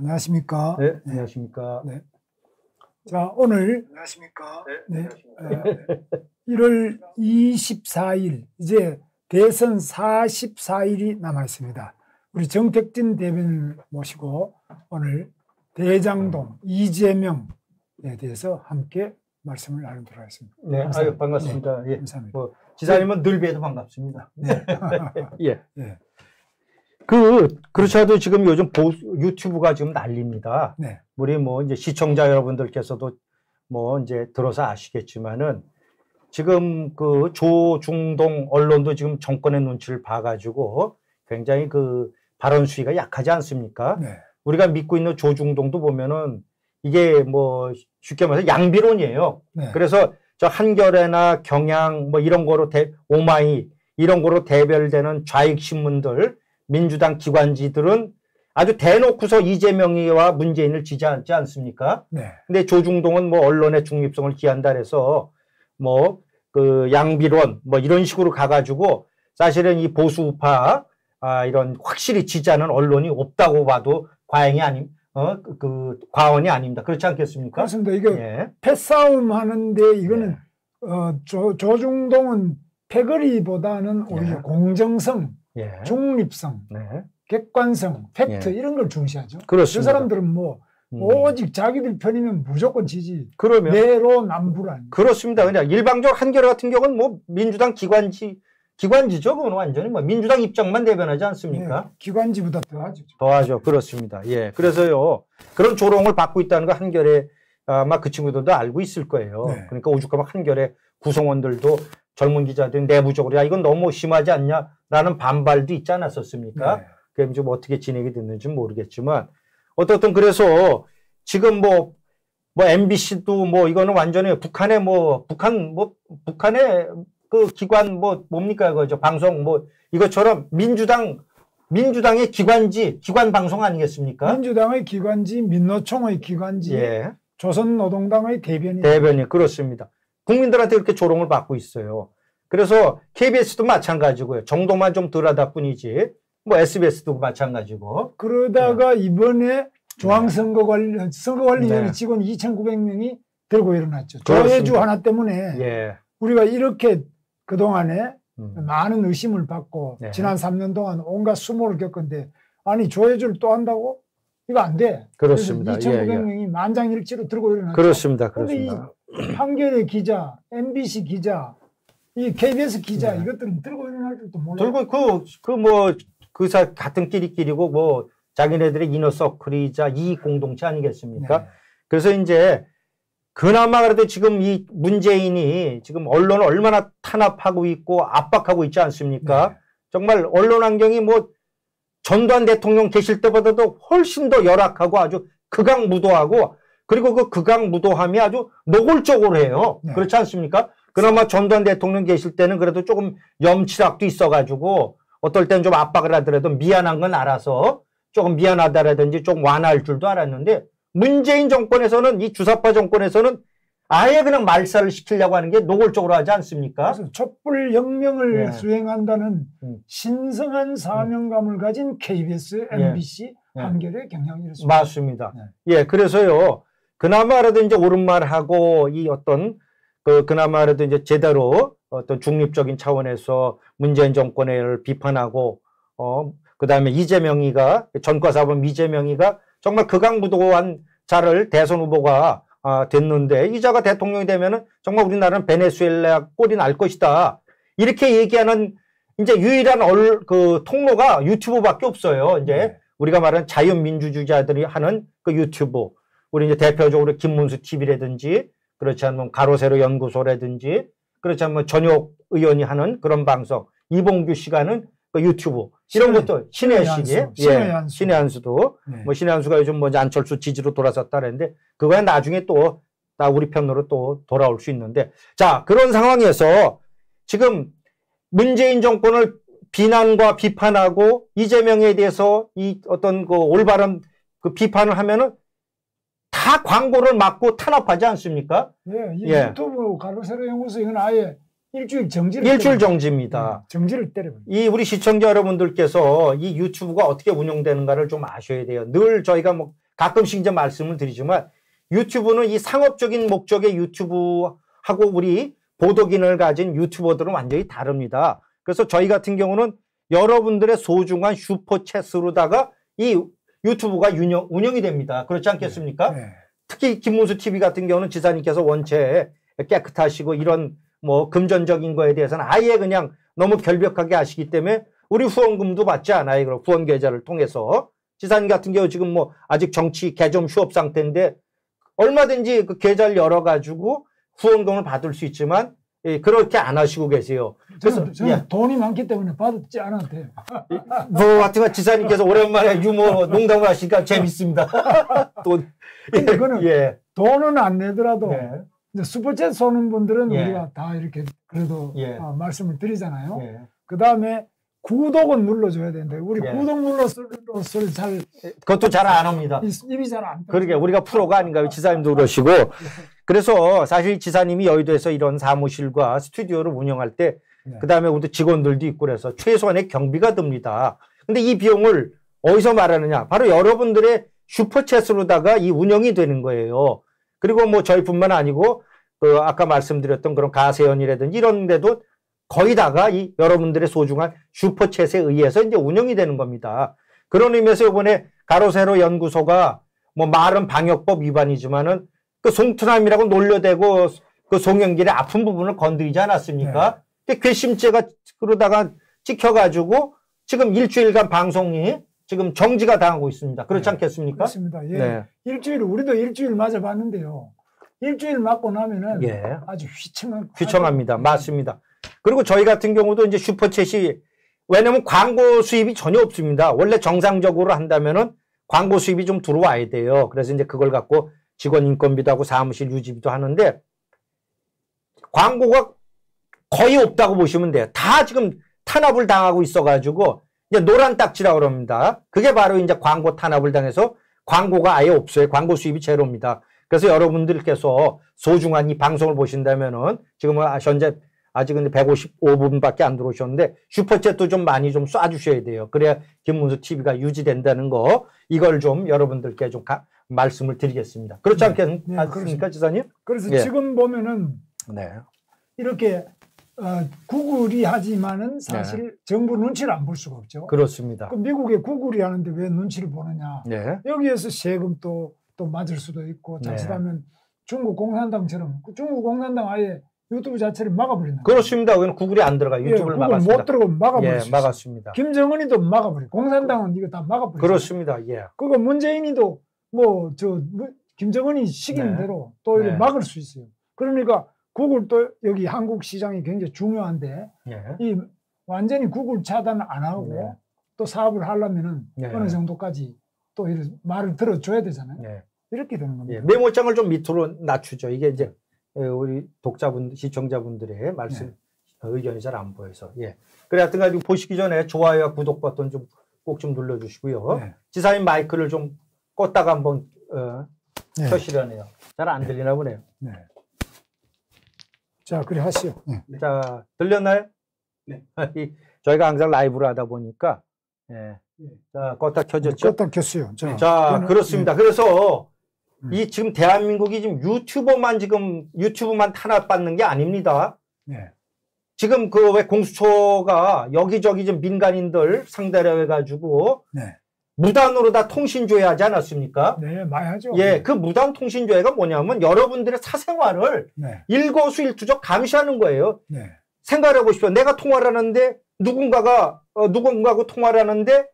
안녕하십니까. 네, 안녕하십니까. 네. 자, 오늘 안녕하십니까. 네, 안녕하십니까. 1월 24일, 이제 대선 44일이 남아 있습니다. 우리 정택진 대변인을 모시고 오늘 대장동 이재명에 대해서 함께 말씀을 나누도록 하겠습니다. 네, 감사합니다. 아유, 반갑습니다. 네, 예. 감사합니다. 뭐, 지사님은 늘 뵈서 반갑습니다. 네. 예. 네. 그렇지 않아도 지금 요즘 유튜브가 지금 난립니다. 네. 우리 뭐 이제 시청자 여러분들께서도 뭐 이제 들어서 아시겠지만은 지금 그 조중동 언론도 지금 정권의 눈치를 봐가지고 굉장히 그 발언 수위가 약하지 않습니까? 네. 우리가 믿고 있는 조중동도 보면은 이게 뭐 쉽게 말해서 양비론이에요. 네. 그래서 저 한겨레나 경향 뭐 이런 거로 오마이 이런 거로 대별되는 좌익 신문들 민주당 기관지들은 아주 대놓고서 이재명이와 문재인을 지지하지 않습니까? 네. 근데 조중동은 뭐 언론의 중립성을 기한다 해서 뭐 그 양비론 뭐 이런 식으로 가가지고 사실은 이 보수우파 이런 확실히 지지하는 언론이 없다고 봐도 과언이 아닙니다. 과언이 아닙니다. 그렇지 않겠습니까? 그렇습니다. 이거 예. 패싸움 하는데 이거는 예. 조중동은 패거리보다는 오히려 예. 공정성. 예. 중립성, 네. 객관성, 팩트 예. 이런 걸 중시하죠. 그렇습니다. 그 사람들은 뭐 오직 자기들 편이면 무조건 지지. 그러면 내로남불 아니에요. 그렇습니다. 그냥 일방적 한겨레 같은 경우는 뭐 민주당 기관지죠. 그건 완전히 뭐 민주당 입장만 대변하지 않습니까? 네. 기관지보다 더하죠. 더하죠. 그렇습니다. 예. 그래서요 그런 조롱을 받고 있다는 거 한겨레 아마 그 친구들도 알고 있을 거예요. 네. 그러니까 오죽하면 한겨레 구성원들도 젊은 기자들이 내부적으로 야 이건 너무 심하지 않냐? 라는 반발도 있지 않았었습니까? 네. 그럼 좀 어떻게 진행이 됐는지 모르겠지만 어떻든 그래서 지금 뭐 MBC도 뭐 이거는 완전히 북한의 그 기관 뭡니까 그죠 방송 이것처럼 민주당의 기관 방송 아니겠습니까? 민주당의 기관지, 민노총의 기관지, 예. 조선노동당의 대변인 그렇습니다. 국민들한테 그렇게 조롱을 받고 있어요. 그래서 KBS도 마찬가지고요. 정도만 좀 덜하다 뿐이지. 뭐 SBS도 마찬가지고. 그러다가 네. 이번에 중앙선거관리위원회 네. 직원 2,900명이 들고 일어났죠. 조혜주 하나 때문에 예. 우리가 이렇게 그동안에 많은 의심을 받고 네. 지난 3년 동안 온갖 수모를 겪었는데 아니 조혜주를 또 한다고? 이거 안 돼. 그렇습니다. 2,900명이 예, 예. 만장일치로 들고 일어났죠. 그렇습니다. 그런데 이 한겨레 기자, MBC 기자 이 KBS 기자 네. 이것들은 들고 일어날 줄도 몰라요. 들고 그뭐그사 같은 끼리끼리고 뭐 자기네들의 이너서클이자 이익 공동체 아니겠습니까? 네. 그래서 이제 그나마 그래도 지금 이 문재인이 지금 언론을 얼마나 탄압하고 있고 압박하고 있지 않습니까? 네. 정말 언론 환경이 뭐 전두환 대통령 계실 때보다도 훨씬 더 열악하고 아주 극악무도하고 그리고 그 극악무도함이 아주 노골적으로 해요. 네. 그렇지 않습니까? 그나마 전두환 대통령 계실 때는 그래도 조금 염치락도 있어가지고 어떨 때는 좀 압박을 하더라도 미안한 건 알아서 조금 미안하다라든지 좀 완화할 줄도 알았는데 문재인 정권에서는 이 주사파 정권에서는 아예 그냥 말살을 시키려고 하는 게 노골적으로 하지 않습니까? 촛불혁명을 예. 수행한다는 신성한 사명감을 가진 KBS, MBC, 예. 한겨레 경향이 맞습니다. 예. 예, 그래서요 그나마라도 이제 옳은 말하고 이 어떤 그나마라도 이제 제대로 어떤 중립적인 차원에서 문재인 정권을 비판하고, 그 다음에 이재명이가, 전과사범 이재명이가 정말 극악무도한 자를 대선 후보가 됐는데, 이 자가 대통령이 되면은 정말 우리나라는 베네수엘라 꼴이 날 것이다. 이렇게 얘기하는 이제 유일한 그 통로가 유튜브밖에 없어요. 이제 네. 우리가 말하는 자유민주주의자들이 하는 그 유튜브. 우리 이제 대표적으로 김문수 TV라든지, 그렇지 않으면 가로세로 연구소라든지 그렇지 않으면 전역 의원이 하는 그런 방송 이봉규 씨가는 그 유튜브 이런 것도 신의 시기 신의 한수도 네. 뭐 신의 한수가 요즘 뭐 안철수 지지로 돌아섰다 그랬는데 그거야 나중에 또 나 우리 편으로 또 돌아올 수 있는데 자 그런 상황에서 지금 문재인 정권을 비난과 비판하고 이재명에 대해서 이 어떤 그 올바른 그 비판을 하면은. 다 광고를 막고 탄압하지 않습니까? 네, 이 예. 유튜브 가로세로 연구소 이건 아예 일주일 정지입니다. 네, 정지를 때려요. 이 우리 시청자 여러분들께서 이 유튜브가 어떻게 운영되는가를 좀 아셔야 돼요. 늘 저희가 뭐 가끔씩 이제 말씀을 드리지만 유튜브는 이 상업적인 목적의 유튜브하고 우리 보도기능을 가진 유튜버들은 완전히 다릅니다. 그래서 저희 같은 경우는 여러분들의 소중한 슈퍼챗으로다가 이 유튜브가 운영이 됩니다. 그렇지 않겠습니까? 네. 특히 김문수 TV 같은 경우는 지사님께서 원체 깨끗하시고 이런 뭐 금전적인 거에 대해서는 아예 그냥 너무 결벽하게 하시기 때문에 우리 후원금도 받지 않아요. 그럼 후원 계좌를 통해서 지사님 같은 경우 지금 뭐 아직 정치 개점 휴업 상태인데 얼마든지 그 계좌를 열어가지고 후원금을 받을 수 있지만 그렇게 안 하시고 계세요. 그래서 저는 돈이 많기 때문에 받지 않았대요. 뭐 하여튼 지사님께서 오랜만에 유머 농담을 하시니까 재밌습니다. 돈. 근데 그거는 돈은 안 내더라도 슈퍼챗 쏘는 분들은 우리가 다 이렇게 그래도 말씀을 드리잖아요. 그 다음에 구독은 눌러줘야 되는데 우리 구독 눌러서를 잘 그것도 잘 안 합니다. 입이 잘 안. 그러게 우리가 프로가 아닌가요? 지사님도 그러시고 그래서 사실 지사님이 여의도에서 이런 사무실과 스튜디오를 운영할 때 그 다음에 우리 직원들도 있고 그래서 최소한의 경비가 듭니다. 근데 이 비용을 어디서 말하느냐? 바로 여러분들의 슈퍼챗으로다가 이 운영이 되는 거예요. 그리고 뭐 저희뿐만 아니고 그 아까 말씀드렸던 그런 가세연이라든지 이런 데도 거의 다가 이 여러분들의 소중한 슈퍼챗에 의해서 이제 운영이 되는 겁니다. 그런 의미에서 이번에 가로세로 연구소가 뭐 말은 방역법 위반이지만은 그 송투남이라고 놀려대고 그 송영길의 아픈 부분을 건드리지 않았습니까? 근데 괘씸죄가 그러다가 찍혀가지고 지금 일주일간 방송이 지금 정지가 당하고 있습니다. 그렇지 않겠습니까? 그렇습니다. 예. 일주일, 우리도 일주일 맞아봤는데요. 일주일 맞고 나면은 아주 휘청합니다. 맞습니다. 그리고 저희 같은 경우도 이제 슈퍼챗이 왜냐면 광고 수입이 전혀 없습니다. 원래 정상적으로 한다면은 광고 수입이 좀 들어와야 돼요. 그래서 이제 그걸 갖고 직원 인건비도 하고 사무실 유지비도 하는데 광고가 거의 없다고 보시면 돼요. 다 지금 탄압을 당하고 있어가지고 이제 노란 딱지라고 그럽니다. 그게 바로 이제 광고 탄압을 당해서 광고가 아예 없어요. 광고 수입이 제로입니다. 그래서 여러분들께서 소중한 이 방송을 보신다면은 지금 현재 아직은 155분밖에 안 들어오셨는데 슈퍼챗도 좀 많이 좀 쏴주셔야 돼요. 그래야 김문수 TV가 유지된다는 거 이걸 좀 여러분들께 좀 말씀을 드리겠습니다. 그렇지 않겠습니까 지사님? 그래서 지금 보면은 이렇게 구글이 하지만은 사실 정부 눈치를 안 볼 수가 없죠. 그렇습니다. 미국에 구글이 하는데 왜 눈치를 보느냐. 여기에서 세금도 또 맞을 수도 있고 자칫하면 중국 공산당처럼 중국 공산당 아예 유튜브 자체를 막아버린다. 그렇습니다. 구글이 안 들어가요. 유튜브를 막았습니다. 못 들어가고 막아버렸어요. 막았습니다. 김정은이도 막아버리고 공산당은 이거 다 막아버렸어요. 그렇습니다. 그거 문재인이도 뭐 저 김정은이 시키는 대로 또 이렇게 막을 수 있어요. 그러니까 구글도 여기 한국 시장이 굉장히 중요한데 이 완전히 구글 차단을 안 하고 또 사업을 하려면은 어느 정도까지 또 이런 말을 들어줘야 되잖아요. 이렇게 되는 겁니다. 메모장을 좀 밑으로 낮추죠. 이게 이제 우리 독자분, 시청자분들의 말씀, 의견이 잘 안 보여서. 그래, 하여튼 가지고 보시기 전에 좋아요와 구독 버튼 좀 꼭 좀 눌러주시고요. 지사님 마이크를 좀 껐다가 한번 켜시려네요. 잘 안 들리나 보네요. 자, 그래 하시오. 자, 들렸나요? 저희가 항상 라이브로 하다 보니까, 자, 껐다 켜졌죠? 껐다 켰어요. 자, 그렇습니다. 그래서, 이 지금 대한민국이 지금 유튜브만 탄압받는 게 아닙니다. 지금 그 왜 공수처가 여기저기 지금 민간인들 상대로 해가지고 무단으로 다 통신조회하지 않았습니까? 네, 많이 하죠. 그 무단 통신조회가 뭐냐면 여러분들의 사생활을 일거수일투족 감시하는 거예요. 생각해 보십시오. 내가 통화를 하는데 누군가하고 통화를 하는데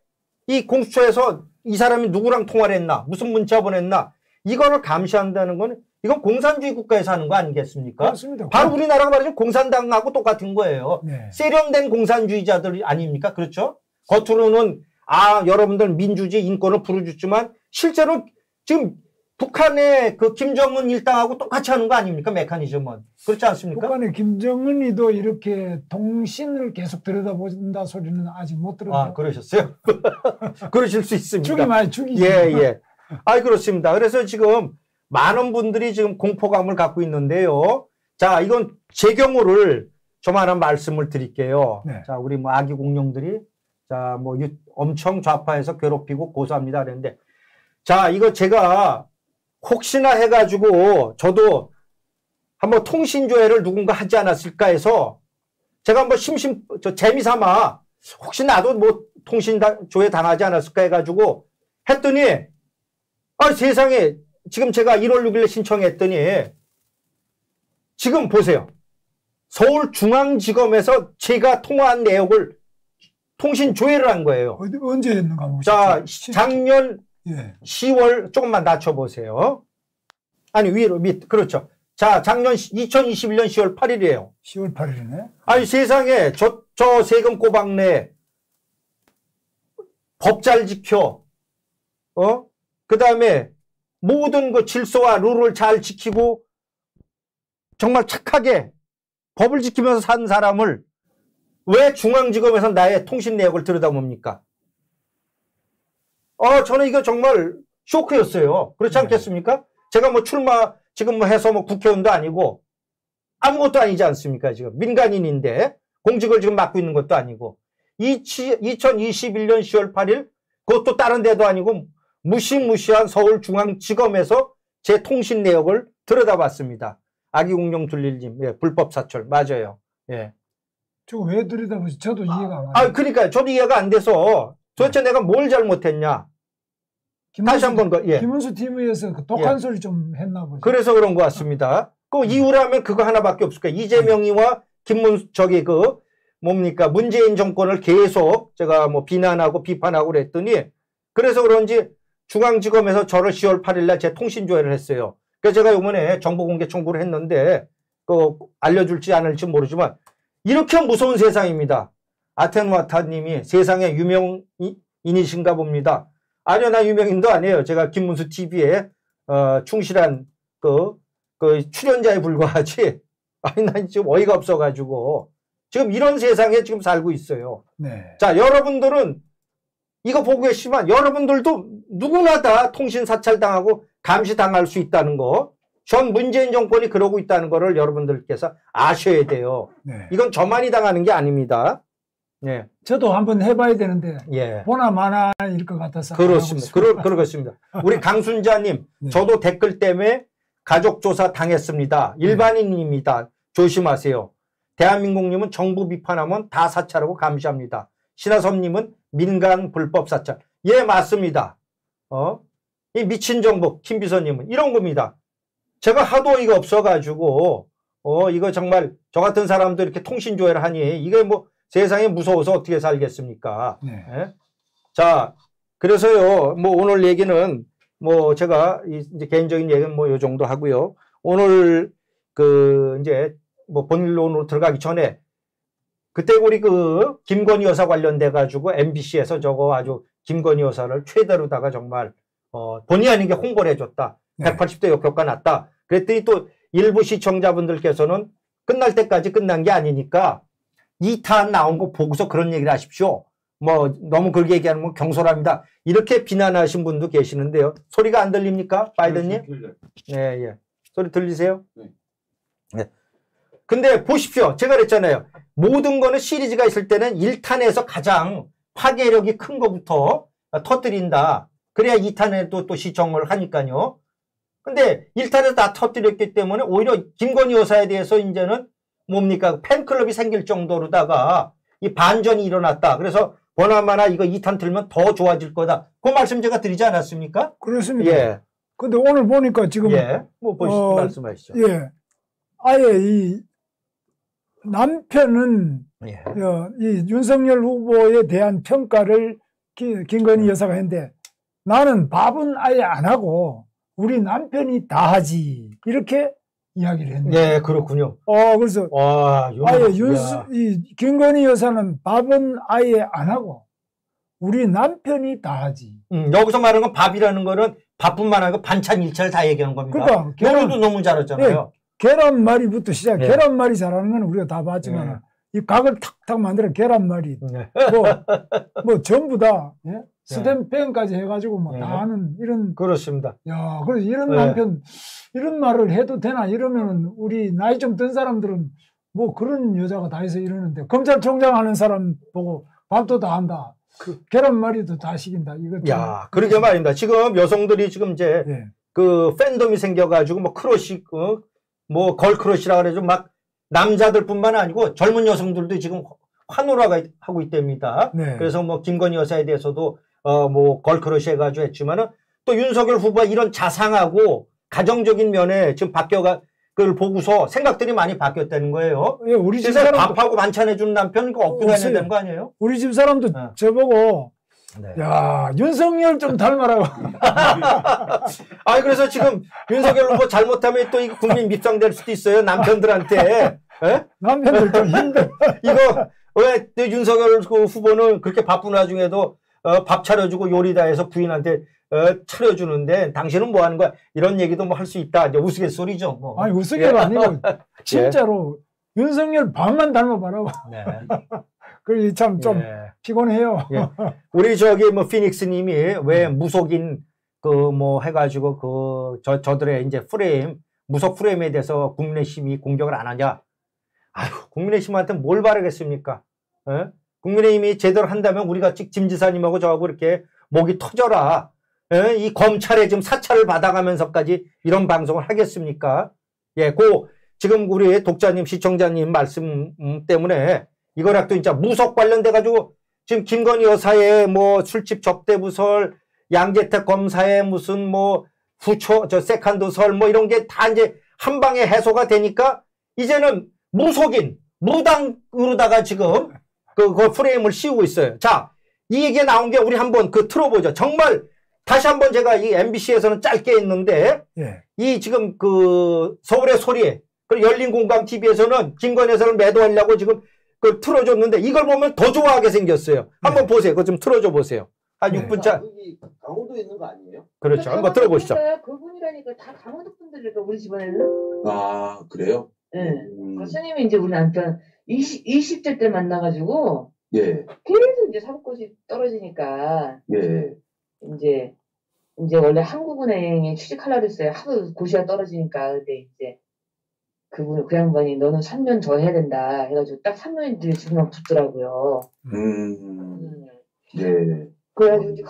이 공수처에서 이 사람이 누구랑 통화를 했나, 무슨 문자 보냈나. 이거를 감시한다는 건 이건 공산주의 국가에서 하는 거 아니겠습니까? 맞습니다. 바로 우리나라가 말하자면 공산당하고 똑같은 거예요. 세련된 공산주의자들 아닙니까? 그렇죠? 겉으로는 아 여러분들 민주주의 인권을 부르짖지만 실제로 지금 북한의 그 김정은 일당하고 똑같이 하는 거 아닙니까? 메커니즘은. 그렇지 않습니까? 북한의 김정은이도 이렇게 통신을 계속 들여다본다 소리는 아직 못 들었어요. 아 그러셨어요? 그러실 수 있습니다. 죽이지. 아이 그렇습니다. 그래서 지금 많은 분들이 지금 공포감을 갖고 있는데요. 자, 이건 제 경우를 좀 하나 말씀을 드릴게요. 자, 우리 뭐 아기 공룡들이 자, 뭐 엄청 좌파에서 괴롭히고 고소합니다. 그랬는데 자, 이거 제가 혹시나 해가지고 저도 한번 통신조회를 누군가 하지 않았을까 해서 제가 한번 재미삼아 혹시 나도 뭐 통신조회 당하지 않았을까 해가지고 했더니, 아 세상에, 지금 제가 1월 6일에 신청했더니 지금 보세요. 서울중앙지검에서 제가 통화한 내역을 통신조회를 한 거예요. 언제 했는가 보시죠. 자, 작년 10월 조금만 낮춰보세요. 아니 위로 밑, 그렇죠. 자, 작년 2021년 10월 8일이에요. 10월 8일이네. 아니 세상에, 저 세금 꼬박내, 법 잘 지켜, 그 다음에 모든 그 질서와 룰을 잘 지키고 정말 착하게 법을 지키면서 산 사람을 왜 중앙지검에서 나의 통신 내역을 들여다봅니까? 저는 이거 정말 쇼크였어요. 그렇지 않겠습니까? 제가 뭐 출마 지금 뭐 해서 뭐 국회의원도 아니고 아무것도 아니지 않습니까? 지금 민간인인데 공직을 지금 맡고 있는 것도 아니고 2021년 10월 8일 그것도 다른 데도 아니고 무시무시한 서울중앙지검에서 제 통신 내역을 들여다봤습니다. 아기공룡 둘릴님, 예, 불법 사찰 맞아요. 예. 저 왜 들여다보지? 저도 이해가 안 가요. 아, 그러니까 저도 이해가 안 돼서 도대체 내가 뭘 잘못했냐? 다시 한번 예. 김문수 TV에서 그 독한 소리 좀 했나 보죠. 그래서 그런 것 같습니다. 그 이유라면 그거 하나밖에 없을 거예요. 이재명이와 김문수 저기 그 뭡니까 문재인 정권을 계속 제가 뭐 비난하고 비판하고 그랬더니, 그래서 그런지 중앙지검에서 저를 10월 8일날 제 통신조회를 했어요. 그래서 제가 이번에 정보공개 청구를 했는데 그 알려줄지 않을지 모르지만 이렇게 무서운 세상입니다. 아텐와타님이 세상에 유명인이신가 봅니다. 아니요, 나 유명인도 아니에요. 제가 김문수 TV에 충실한 그 출연자에 불과하지. 아니 난 지금 어이가 없어가지고 지금 이런 세상에 지금 살고 있어요. 네. 자, 여러분들은 이거 보고 계시지만 여러분들도 누구나 다 통신 사찰당하고 감시당할 수 있다는 거, 전 문재인 정권이 그러고 있다는 거를 여러분들께서 아셔야 돼요. 네. 이건 저만이 당하는 게 아닙니다. 예. 저도 한번 해봐야 되는데 보나 마나일 것 같아서. 그렇습니다. 그렇습니다. 우리 강순자님, 네. 저도 댓글 때문에 가족조사 당했습니다. 일반인입니다. 네. 조심하세요. 대한민국님은 정부 비판하면 다 사찰하고 감시합니다. 신하섭님은 민간 불법 사찰. 예, 맞습니다. 이 미친 정부, 김비서님은 이런 겁니다. 제가 하도 이거 없어가지고, 이거 정말 저 같은 사람도 이렇게 통신조회를 하니, 이게 뭐 세상에 무서워서 어떻게 살겠습니까? 네. 예? 자, 그래서요, 뭐 오늘 얘기는 뭐 제가 이제 개인적인 얘기는 뭐 요 정도 하고요. 오늘 그 이제 뭐 본론으로 들어가기 전에 그때 우리 그 김건희 여사 관련돼가지고 MBC에서 저거 아주 김건희 여사를 최대로다가 정말 본의 아닌 게 홍보를 해줬다. 180도 역효과 났다. 그랬더니 또 일부 시청자분들께서는 끝날 때까지 끝난 게 아니니까 2탄 나온 거 보고서 그런 얘기를 하십시오. 뭐 너무 그렇게 얘기하는 건 경솔합니다. 이렇게 비난하신 분도 계시는데요. 소리가 안 들립니까? 바이든님? 예, 예. 소리 들리세요? 네. 근데 보십시오. 제가 그랬잖아요. 모든 거는 시리즈가 있을 때는 1탄에서 가장 파괴력이 큰 거부터 터뜨린다. 그래야 2탄에도 또 시청을 하니까요. 근데 1탄에서 다 터뜨렸기 때문에 오히려 김건희 여사에 대해서 이제는 뭡니까? 팬클럽이 생길 정도로다가 이 반전이 일어났다. 그래서 보나마나 이거 2탄 틀면 더 좋아질 거다. 그 말씀 제가 드리지 않았습니까? 그렇습니다. 예. 근데 오늘 보니까 지금. 예. 뭐 보시죠. 말씀하시죠. 예. 아예 이 남편은 이 윤석열 후보에 대한 평가를 김건희 여사가 했는데, 나는 밥은 아예 안 하고 우리 남편이 다 하지, 이렇게 이야기를 했네요. 네, 그렇군요. 그래서 와, 아예 김건희 여사는 밥은 아예 안 하고 우리 남편이 다 하지. 여기서 말하는 건 밥이라는 거는 밥뿐만 아니고 반찬 일차를 다 얘기하는 겁니다. 그러니까 요리도 너무 잘했잖아요. 예, 계란말이부터 시작. 예. 계란말이 잘하는 건 우리가 다 봤지만 이 각을 탁탁 만들어 계란말이, 뭐 전부 다. 예? 스탠펜까지 해가지고 뭐 다 하는 이런. 그렇습니다. 야, 그래서 이런 남편, 이런 말을 해도 되나 이러면은 우리 나이 좀 든 사람들은 뭐 그런 여자가 다 해서 이러는데, 검찰총장 하는 사람 보고 밥도 다 한다. 계란말이도 다 시킨다. 이거 야, 그러게 말입니다. 지금 여성들이 지금 이제 네. 그 팬덤이 생겨가지고 뭐 크러쉬, 뭐 걸크러쉬라 그래서 막 남자들뿐만 아니고 젊은 여성들도 지금 환호를 하고 있답니다. 네. 그래서 뭐 김건희 여사에 대해서도 뭐 걸크러쉬 해가지고 했지만은 또 윤석열 후보가 이런 자상하고 가정적인 면에 지금 바뀌어가. 그걸 보고서 생각들이 많이 바뀌었다는 거예요. 예, 우리 집 사람도 밥하고 반찬 해주는 남편 그거 없고 다녀야 되는 거 아니에요? 우리 집 사람도 네. 저보고 네. 야 윤석열 좀 닮아라고. 아니 그래서 지금 윤석열 후보 잘못하면 또 이거 국민 밉상될 수도 있어요. 남편들한테. 예? 남편들 좀 힘들어. 이거 왜 윤석열 후보는 그렇게 바쁜 와중에도 밥 차려주고 요리 다 해서 부인한테 차려주는데 당신은 뭐 하는 거야? 이런 얘기도 뭐 할 수 있다. 이제 우스갯소리죠. 뭐. 아니 우스갯소리 예. 아니고 진짜로 예. 윤석열 반만 닮아봐라고. 네. 그게 참 좀 예. 피곤해요. 예. 우리 저기 뭐 피닉스님이 왜 무속인 그 뭐 해가지고 그 저들의 이제 프레임 무속 프레임에 대해서 국민의힘이 공격을 안 하냐? 아유 국민의힘한테 뭘 바라겠습니까? 예? 국민의힘이 제대로 한다면 우리가 김지사님하고 저하고 이렇게 목이 터져라. 예, 이 검찰에 지금 사찰을 받아가면서까지 이런 방송을 하겠습니까? 예, 고, 지금 우리 독자님, 시청자님 말씀 때문에 이거랑 또 진짜 무속 관련돼가지고 지금 김건희 여사의 뭐 술집 접대부설, 양재택 검사의 무슨 뭐 후초, 저 세컨드설 뭐 이런 게 다 이제 한 방에 해소가 되니까 이제는 무속인, 무당으로다가 지금 그 프레임을 씌우고 있어요. 자, 이 얘기가 나온 게 우리 한번 그 틀어보죠. 정말 다시 한번 제가 이 MBC에서는 짧게 했는데 예. 이 지금 그 서울의 소리 그리고 열린공감TV에서는 김건희 여사를 매도하려고 지금 그 틀어줬는데 이걸 보면 더 좋아하게 생겼어요. 한번 네. 보세요. 그거 좀 틀어줘 보세요. 한 네. 6분짜. 여기 강원도 있는 거 아니에요? 그렇죠. 한번 들어보시죠. 그분이라니까 다 강원도 분들이니까 우리 집안에는. 아 그래요? 네. 교수님이 이제 우리 남편 20대 때 만나가지고 예. 계속 이제 사법고시 떨어지니까. 예. 이제 원래 한국은행에 취직하려고 했어요. 하도 고시가 떨어지니까. 근데 이제 그 양반이 너는 3년 더 해야 된다 해가지고 딱 3년 뒤에 지금 붙더라고요. 네. 그래가지고 이제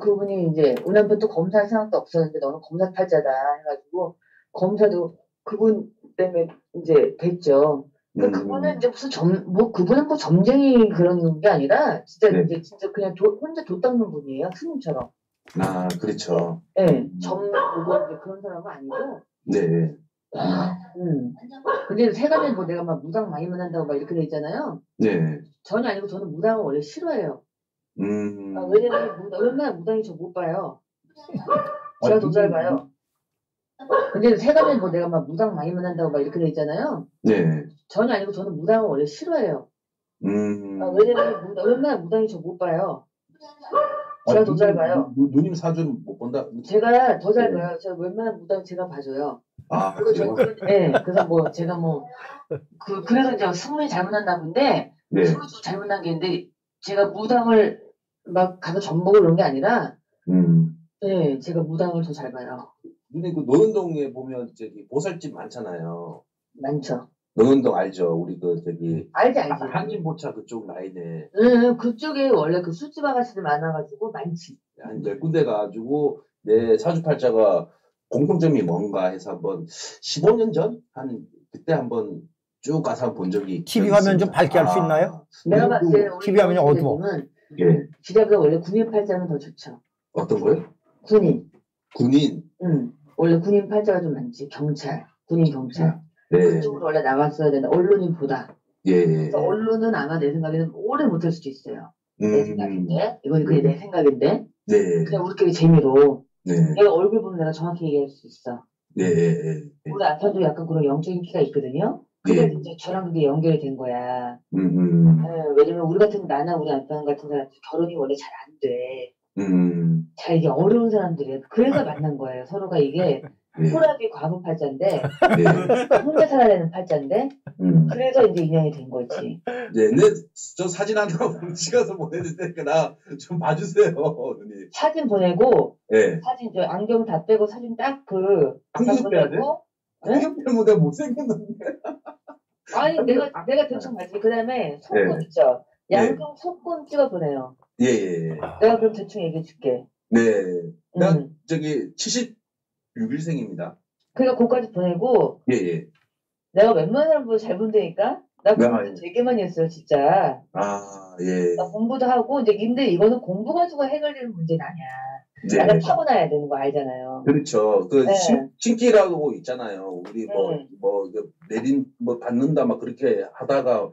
그분이 이제 우리 남편 또 검사할 생각도 없었는데 너는 검사 팔자다 해가지고 검사도 그분 때문에 이제 됐죠. 그분은 이제 무슨 그분은 뭐 점쟁이 그런 게 아니라, 진짜 네. 이제 진짜 그냥 혼자 도 닦는 분이에요, 스님처럼. 아, 그렇죠. 예, 네, 그런 사람은 아니고. 네. 근데 세간에 뭐 내가 막 무당 많이 만난다고 막 이렇게 돼 있잖아요. 네. 전혀 아니고 저는 무당을 원래 싫어해요. 아, 왜냐면 얼마나 무당이 저 못 봐요. 제가 더 잘 봐요. 근데 세간에 뭐 내가 막 무당 많이 만난다고 막 이렇게 돼 있잖아요. 네. 전혀 아니고 저는 무당을 원래 싫어해요. 아, 왜냐면 얼마나 무당이 저 못 봐요. 제가 더 잘 봐요. 누님 사주는 못 본다. 제가 더 잘 봐요. 제가 웬만한 무당 제가 봐줘요. 아, 그래서 네, 그래서 뭐 제가 뭐 그래서 이제 승문이 잘못났나 본데 네. 승문도 잘못난 게 있는데 제가 무당을 막 가서 전복을 놓은 게 아니라 네, 제가 무당을 더 잘 봐요. 근데 그 노현동에 보면 저기 보살집 많잖아요. 많죠. 노현동 알죠? 우리 그 저기 알지. 한인보차 그쪽 라인에. 응, 그쪽에 원래 그 술집 아가씨들 많아가지고 많지. 한 10군데 가가지고 내 사주팔자가 공통점이 뭔가 해서 한번 15년 전 한 그때 한번 쭉 가서 한번 본 적이. TV 화면 좀 밝게 할 수 있나요? 내가 봤을 때 TV 화면이 어두워. 예. 기자가 원래 군인 팔자는 더 좋죠. 어떤 거요? 군인. 응. 원래 군인 팔자가 좀 많지. 경찰, 군인 경찰. 네. 그쪽으로 원래 나갔어야 된다. 언론인보다. 예. 그래서 언론은 아마 내 생각에는 오래 못할 수도 있어요. 내 생각인데. 이건 그게 내 생각인데. 네. 그냥 우리끼리 재미로. 네. 내가 얼굴 보면 내가 정확히 얘기할 수 있어. 네. 우리 아빠도 약간 그런 영적인 키가 있거든요. 그게 네. 이제 저랑 그게 연결이 된 거야. 네. 왜냐면 우리 같은 나나 우리 아빠 같은 사람 결혼이 원래 잘 안 돼. 자 이게 어려운 사람들이에요. 그래서 만난 거예요. 서로가 이게 호랍이 과부 팔자인데 네. 혼자 살아내는 팔자인데 그래서 이제 인연이 된 거지. 네, 근데 저 사진 하나 찍어서 보내줄 테니까 좀 봐주세요. 누님. 사진 보내고 네. 사진 저 안경 다 빼고 사진 딱 그 안경 빼고 안경 빼면 내가 못생겼는데. 아니 내가 대충 봤지. 그다음에 손금 네. 있죠. 양쪽 네. 손금 찍어 보내요. 예. 내가 그럼 대충 얘기해 줄게. 네. 난 저기 76일생입니다. 그러니까 그거까지 보내고. 예. 내가 웬만한 사람보다 잘 본다니까. 나 공부 되게 많이 했어요, 진짜. 아, 예. 나 공부도 하고, 이제 근데 이거는 공부 가지고 해결되는 문제는 아니야. 나는 타고나야 되는 거 알잖아요. 그렇죠. 그 신기라고 있잖아요. 우리 받는다 막 그렇게 하다가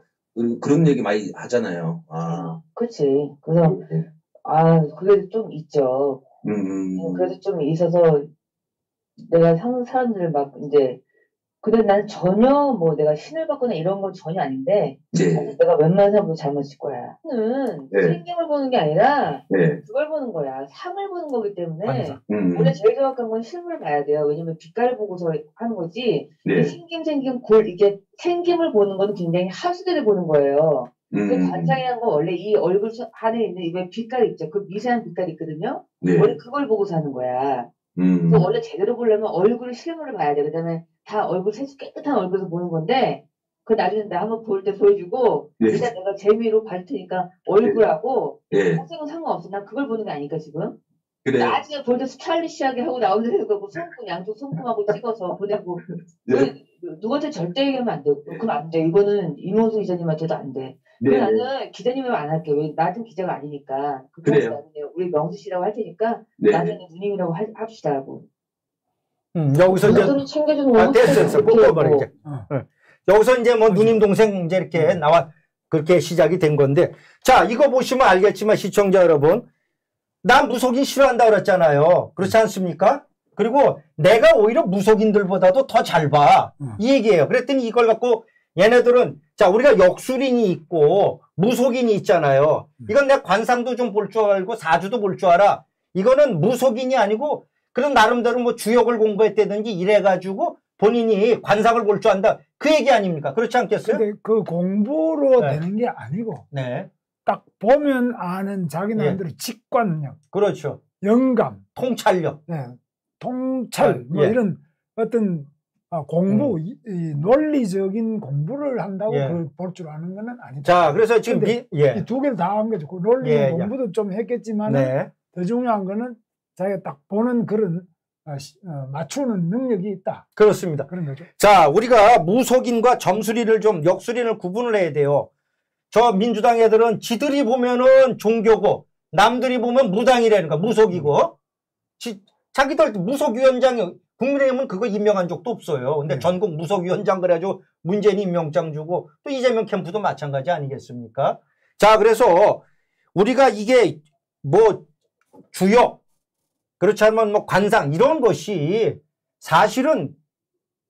그런 얘기 많이 하잖아요. 아, 그렇지. 그래서 아, 그게 좀 있죠. 그래서 좀 있어서 내가 사람들 막 이제. 근데 난 전혀 뭐 내가 신을 받거나 이런 건 전혀 아닌데 내가 웬만한 사람도 잘못일 거야. 신은 생김을 보는 게 아니라 그걸 보는 거야. 상을 보는 거기 때문에 원래 제일 정확한 건 실물을 봐야 돼요. 왜냐면 빛깔을 보고서 하는 거지. 생김 골 이게 생김을 보는 건 굉장히 하수들을 보는 거예요. 그 관상이라는 건 원래 이 얼굴 안에 있는 이 빛깔 있죠. 그 미세한 빛깔이 있거든요. 원래 그걸 보고서 하는 거야. 그래서 원래 제대로 보려면 얼굴을 실물을 봐야 돼. 그다음에 다 얼굴 세수 깨끗한 얼굴에서 보는 건데 그 나중에 나 한번 볼 때 보여주고 일단 내가 재미로 볼 테니까 얼굴하고 색은 상관없어. 난 그걸 보는 게 아니니까 지금. 그래. 나중에 볼 때 스타일리시하게 하고 나오는 데도 그렇고 손금 양쪽 손금하고 찍어서 보내고 누구한테 절대 얘기하면 안 돼. 그럼 안 돼. 이거는 임원수 기자님한테도 안 돼. 나는 기자님은 안 할게. 왜 나 같은 기자가 아니니까. 그래요. 우리 명수 씨라고 할 테니까 나는 누님이라고 합시다 하고. 여기서 이제 됐어. 뽑아버려 이제. 여기서 이제 뭐 누님 동생 이제 이렇게 나와 그렇게 시작이 된 건데, 자 이거 보시면 알겠지만 시청자 여러분, 난 무속인 싫어한다 그랬잖아요. 그렇지 않습니까? 그리고 내가 오히려 무속인들보다도 더 잘 봐. 이 얘기예요. 그랬더니 이걸 갖고 얘네들은 자 우리가 역술인이 있고 무속인이 있잖아요. 이건 내가 관상도 좀 볼 줄 알고 사주도 볼 줄 알아. 이거는 무속인이 아니고. 그런 나름대로 뭐 주역을 공부했다든지 이래가지고 본인이 관상을 볼 줄 안다. 그 얘기 아닙니까? 그렇지 않겠어요? 근데 그 공부로 되는 게 아니고 딱 보면 아는 자기 나름대로 직관력. 그렇죠. 영감. 통찰력. 통찰. 뭐 이런 어떤 공부, 이 논리적인 공부를 한다고 그걸 볼 줄 아는 건 아니다. 자, 그래서 지금 이 두 개를 다 한 거죠. 그 논리 공부도 좀 했겠지만 더 중요한 거는 자기가 딱 보는 그런 맞추는 능력이 있다. 그렇습니다. 그런 거죠. 자, 우리가 무속인과 점술인을 좀 역술인을 구분을 해야 돼요. 저 민주당 애들은 지들이 보면은 종교고 남들이 보면 무당이라는 거 무속이고 자기들 무속위원장 국민의힘은 그거 임명한 적도 없어요. 근데 전국 무속위원장 그래가지고 문재인 임명장 주고 또 이재명 캠프도 마찬가지 아니겠습니까? 자, 그래서 우리가 이게 뭐 주역 그렇지 않으면 뭐 관상 이런 것이 사실은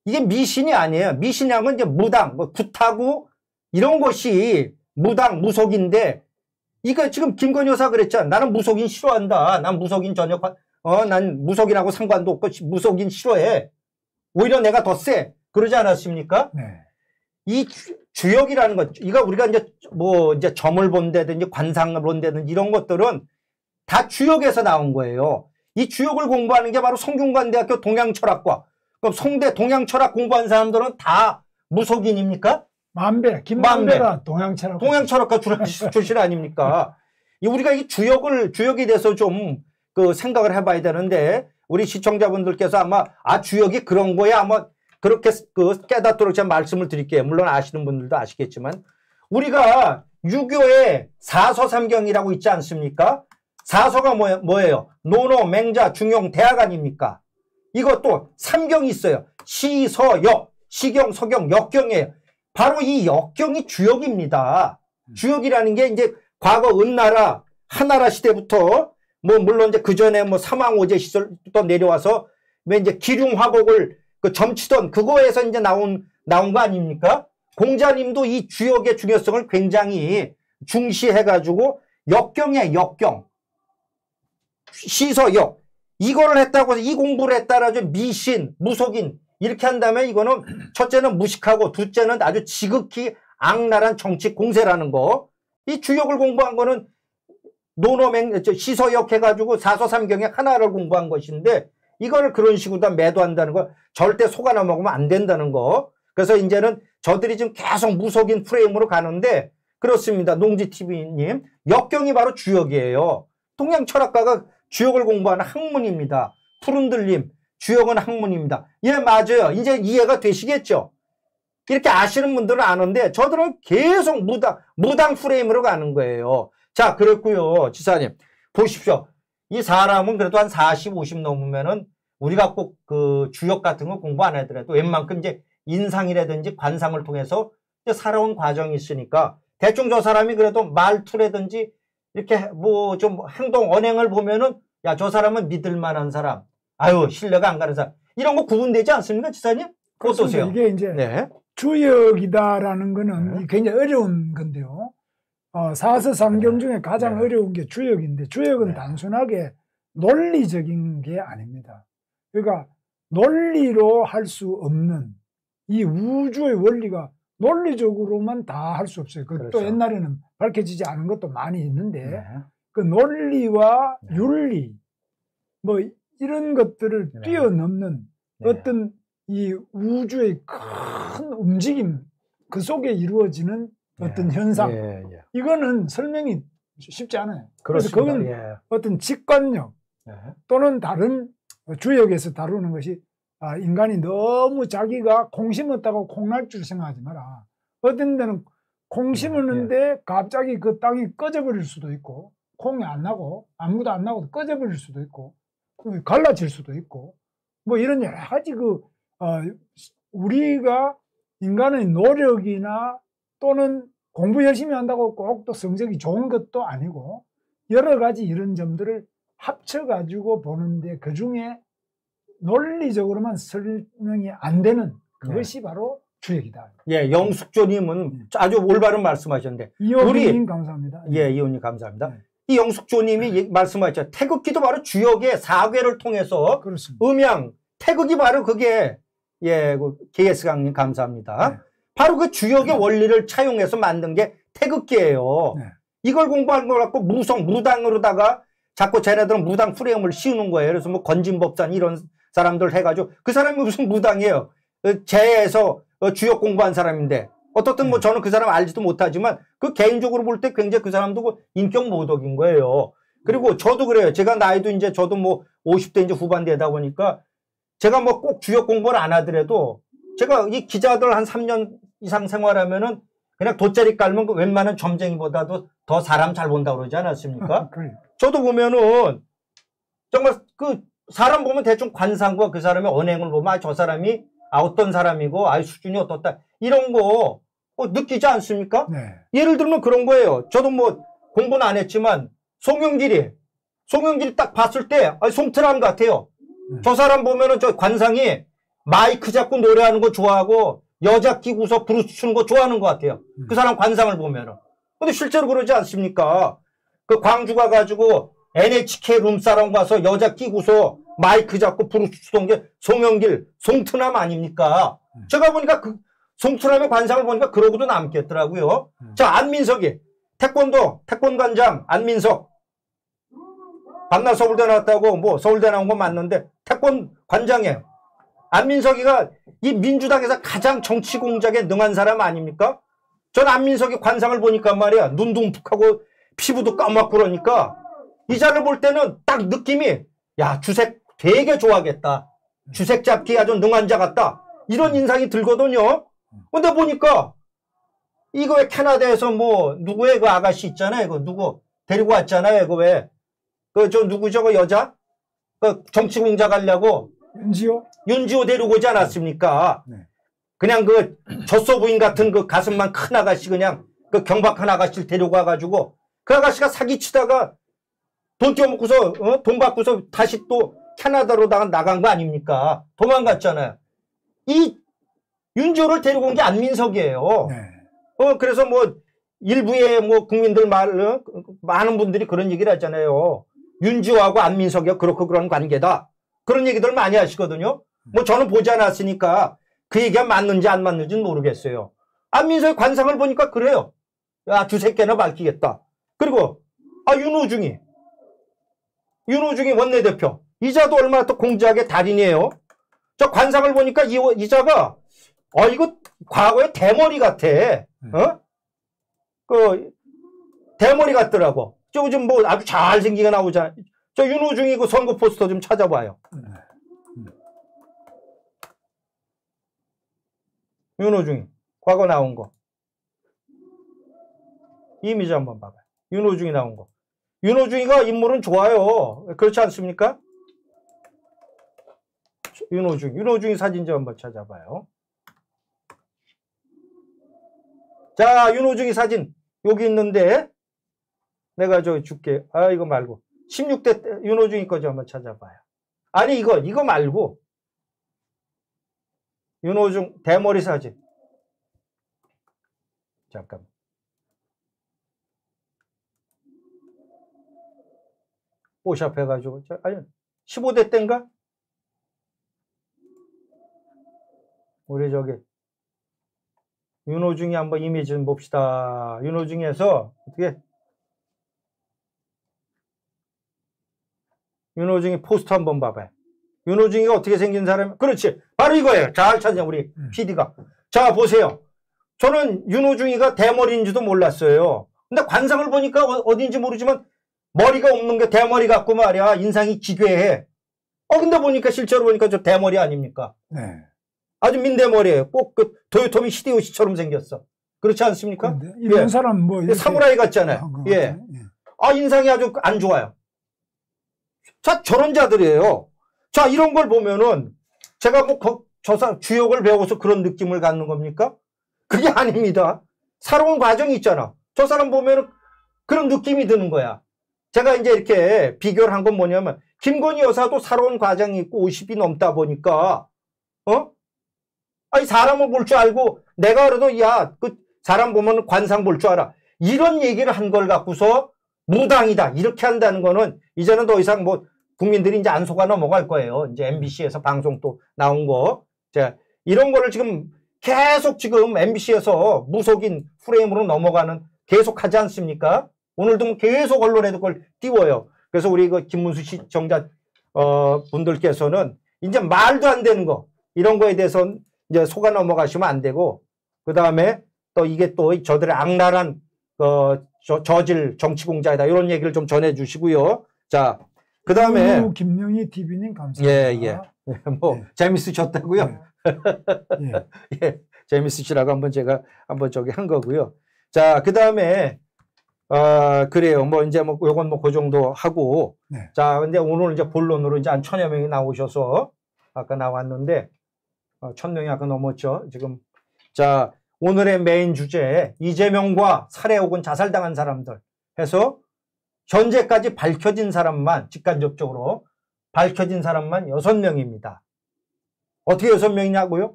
이게 미신이 아니에요. 미신이라면 이제 무당, 뭐 구타구 이런 것이 무당, 무속인데 이거 지금 김건희 여사 그랬잖아. 나는 무속인 싫어한다. 난 무속인 전혀 난 무속인하고 상관도 없고 무속인 싫어해. 오히려 내가 더 세. 그러지 않았습니까? 이 주역이라는 것, 이거 우리가 이제 뭐 이제 점을 본다든지 관상을 본다든지 이런 것들은 다 주역에서 나온 거예요. 이 주역을 공부하는 게 바로 성균관대학교 동양철학과. 그럼 성대 동양철학 공부한 사람들은 다 무속인입니까? 김만배가 동양철학과 출신 아닙니까? 우리가 이 주역에 대해서 좀 그 생각을 해봐야 되는데, 우리 시청자분들께서 아마 주역이 그런 거야 아마 그렇게 깨닫도록 제가 말씀을 드릴게요. 물론 아시는 분들도 아시겠지만 우리가 유교의 사서삼경이라고 있지 않습니까? 사서가 뭐예요? 노노, 맹자, 중용, 대학 아닙니까? 이것도 삼경이 있어요. 시, 서, 역, 시경, 서경, 역경이에요. 바로 이 역경이 주역입니다. 주역이라는 게 이제 과거 은나라, 하나라 시대부터 뭐 물론 이제 그 전에 뭐 사망오제 시절부터 내려와서 왜 이제 기륭화곡을 점치던 그거에서 이제 나온 거 아닙니까? 공자님도 이 주역의 중요성을 굉장히 중시해가지고 역경이야, 역경. 시서역 이거를 했다고 해서 이 공부를 했다라고 미신 무속인 이렇게 한다면 이거는 첫째는 무식하고 둘째는 아주 지극히 악랄한 정치 공세라는 거. 이 주역을 공부한 거는 노노맹 시서역 해가지고 사서삼경의 하나를 공부한 것인데 이거를 그런 식으로 다 매도한다는 거 절대 속아 넘어가면 안 된다는 거. 그래서 이제는 저들이 지금 계속 무속인 프레임으로 가는데 그렇습니다. 농지TV님. 역경이 바로 주역이에요. 동양 철학가가 주역을 공부하는 학문입니다. 푸른들님. 주역은 학문입니다. 예, 맞아요. 이제 이해가 되시겠죠? 이렇게 아시는 분들은 아는데 저들은 계속 무당 프레임으로 가는 거예요. 자, 그렇고요. 지사님. 보십시오. 이 사람은 그래도 한 40, 50 넘으면은 우리가 꼭 그 주역 같은 거 공부 안 하더라도 웬만큼 이제 인상이라든지 관상을 통해서 이제 살아온 과정이 있으니까 대충 저 사람이 그래도 말투라든지 이렇게 뭐 좀 행동, 언행을 보면은 야, 저 사람은 믿을 만한 사람. 아유, 신뢰가 안 가는 사람. 이런 거 구분되지 않습니까, 지사님? 어떠세요? 이게 이제 네. 주역이다라는 거는 네. 굉장히 어려운 건데요. 사서삼경 중에 가장 네. 어려운 게 주역인데 주역은 네. 단순하게 논리적인 게 아닙니다. 그러니까 논리로 할 수 없는 이 우주의 원리가 논리적으로만 다 할 수 없어요. 그것도 그렇죠. 옛날에는 밝혀지지 않은 것도 많이 있는데 네. 그 논리와 네. 윤리 뭐 이런 것들을 네. 뛰어넘는 네. 어떤 이 우주의 큰 움직임 그 속에 이루어지는 예, 어떤 현상 예, 예. 이거는 설명이 쉽지 않아요. 그렇습니다. 그래서 그건 예. 어떤 직관력 예. 또는 다른 주역에서 다루는 것이 아, 인간이 너무 자기가 공심었다고 콩날 줄 생각하지 마라. 어떤 데는 공심었는데 예, 예. 갑자기 그 땅이 꺼져버릴 수도 있고 콩이 안 나고 아무도 안 나고 꺼져버릴 수도 있고 갈라질 수도 있고 뭐 이런 여러 가지 그 우리가 인간의 노력이나 또는 공부 열심히 한다고 꼭 또 성적이 좋은 것도 아니고 여러 가지 이런 점들을 합쳐가지고 보는데 그중에 논리적으로만 설명이 안 되는 그것이 네. 바로 주역이다. 예, 영숙조님은 네. 아주 올바른 말씀하셨는데 이호님 감사합니다. 예, 이호님 감사합니다. 네. 이 영숙조님이 네. 말씀하셨죠. 태극기도 바로 주역의 사괴를 통해서 그렇습니다. 음양, 태극이 바로 그게 예, KS강님 감사합니다. 네. 바로 그 주역의 네. 원리를 차용해서 만든 게 태극기예요. 네. 이걸 공부한 걸 갖고 무성, 무당으로다가 자꾸 쟤네들은 무당 프레임을 씌우는 거예요. 그래서 뭐 건진법산 이런 사람들 해가지고 그 사람이 무슨 무당이에요. 제에서 주역 공부한 사람인데 어떻든 뭐 저는 그 사람 알지도 못하지만 그 개인적으로 볼 때 굉장히 그 사람도 인격 모독인 거예요. 그리고 저도 그래요. 제가 나이도 이제 저도 뭐 50대 이제 후반 되다 보니까 제가 뭐 꼭 주역 공부를 안 하더라도 제가 이 기자들 한 3년 이상 생활하면은 그냥 돗자리 깔면 그 웬만한 점쟁이보다도 더 사람 잘 본다고 그러지 않았습니까? 저도 보면은 정말 그 사람 보면 대충 관상과 그 사람의 언행을 보면 아, 저 사람이 아, 어떤 사람이고 아, 수준이 어떻다. 이런 거 느끼지 않습니까? 네. 예를 들면 그런 거예요. 저도 뭐 공부는 안 했지만 송영길이 딱 봤을 때 아, 송트람 같아요. 저 사람 보면은 저 관상이 마이크 잡고 노래하는 거 좋아하고 여자 끼고서 부르스 추는 거 좋아하는 것 같아요. 그 사람 관상을 보면은. 근데 실제로 그러지 않습니까? 그 광주 가가지고 NHK 룸사롱 가서 여자 끼고서 마이크 잡고 부르스 추던 게 송영길, 송트남 아닙니까? 제가 보니까 그 송트남의 관상을 보니까 그러고도 남겠더라고요. 자, 안민석이 태권관장 안민석. 밤날 서울대 나왔다고 뭐 서울대 나온 건 맞는데 태권관장이에요. 안민석이가 이 민주당에서 가장 정치 공작에 능한 사람 아닙니까? 전 안민석이 관상을 보니까 말이야 눈도 움푹하고 피부도 까맣고 그러니까 이자를 볼 때는 딱 느낌이 야 주색 되게 좋아하겠다. 주색 잡기 아주 능한 자 같다. 이런 인상이 들거든요. 근데 보니까 이거 왜 캐나다에서 뭐 누구의 그 아가씨 있잖아요. 이거 누구 데리고 왔잖아요. 이거 왜 그 저 누구죠 그 여자? 그 정치 공작 하려고 윤지호 데리고 오지 않았습니까? 네. 그냥 그 젖소부인 같은 그 가슴만 큰 아가씨 그냥 그 경박한 아가씨를 데리고 와가지고 그 아가씨가 사기치다가 돈 떼어먹고서 돈 받고서 다시 또 캐나다로 나간 거 아닙니까? 도망갔잖아요. 이 윤지호를 데리고 온 게 안민석이에요. 네. 그래서 뭐 일부의 뭐 국민들 많은 분들이 그런 얘기를 하잖아요. 윤지호하고 안민석이 그렇고 그런 관계다. 그런 얘기들 많이 하시거든요. 뭐 저는 보지 않았으니까 그 얘기가 맞는지 안 맞는지는 모르겠어요. 안민석의 관상을 보니까 그래요. 야, 두세 개나 밝히겠다. 그리고 아 윤호중이 원내대표. 이자도 얼마나 또 공작의 달인이에요. 저 관상을 보니까 이자가 이거 과거의 대머리 같아. 그 대머리 같더라고. 저 요즘 뭐 아주 잘생기게 나오잖아. 저 윤호중이고 선거 포스터 좀 찾아봐요. 윤호중이 과거 나온 거. 이미지 한번 봐봐. 윤호중이 나온 거. 윤호중이가 인물은 좋아요. 그렇지 않습니까? 윤호중이 사진 좀 한번 찾아봐요. 자, 윤호중이 사진 여기 있는데 내가 저기 줄게. 아, 이거 말고 16대 때 윤호중이 거 좀 한번 찾아봐요. 아니 이거 말고 윤호중 대머리 사진. 잠깐만. 뽀샵 해가지고 아니 15대 때인가? 우리 저기 윤호중이 한번 이미지 좀 봅시다. 윤호중에서 어떻게? 윤호중이 포스터 한번 봐봐요. 윤호중이가 어떻게 생긴 사람? 그렇지. 바로 이거예요. 잘 찾아 우리 PD가. 자 보세요. 저는 윤호중이가 대머리인지도 몰랐어요. 근데 관상을 보니까 어딘지 모르지만 머리가 없는 게 대머리 같고 말이야. 인상이 기괴해. 근데 보니까 실제로 보니까 저 대머리 아닙니까? 네. 아주 민대머리예요. 꼭 그 도요토미 히데요시처럼 생겼어. 그렇지 않습니까? 이런 사람 뭐 이렇게 사무라이 같잖아요. 예. 예. 아 인상이 아주 안 좋아요. 자 저런 자들이에요. 자 이런 걸 보면은 제가 뭐 저사 주역을 배워서 그런 느낌을 갖는 겁니까? 그게 아닙니다. 살아온 과정이 있잖아. 저 사람 보면은 그런 느낌이 드는 거야. 제가 이제 이렇게 비교를 한 건 뭐냐면 김건희 여사도 살아온 과정이 있고 50이 넘다 보니까 아니 사람을 볼 줄 알고 내가 그래도 야 그 사람 보면 관상 볼 줄 알아 이런 얘기를 한 걸 갖고서 무당이다 이렇게 한다는 거는 이제는 더 이상 뭐 국민들이 이제 안 속아 넘어갈 거예요. 이제 MBC에서 방송 또 나온 거 자 이런 거를 지금 계속 지금 MBC에서 무속인 프레임으로 넘어가는 계속 하지 않습니까? 오늘도 계속 언론에도 그걸 띄워요. 그래서 우리 그 김문수 시청자 분들께서는 이제 말도 안 되는 거 이런 거에 대해서 이제 속아 넘어가시면 안 되고 그 다음에 또 이게 또 저들의 악랄한 저질 정치공작이다 이런 얘기를 좀 전해주시고요. 자 그 다음에 김용희 TV님 감사합니다. 예예. 예. 뭐 예. 재밌으셨다고요? 예. 예. 재밌으시라고 한번 제가 한번 저기 한 거고요. 자 그 다음에 그래요. 뭐 이제 뭐 요건 뭐 그 정도 하고 네. 자 근데 오늘 이제 본론으로 이제 한 1000여 명이 나오셔서 아까 나왔는데 1000명이 아까 넘었죠. 지금 자 오늘의 메인 주제 이재명과 살해 혹은 자살당한 사람들 해서 현재까지 밝혀진 사람만 직간접적으로 밝혀진 사람만 6명입니다. 어떻게 6명이냐고요?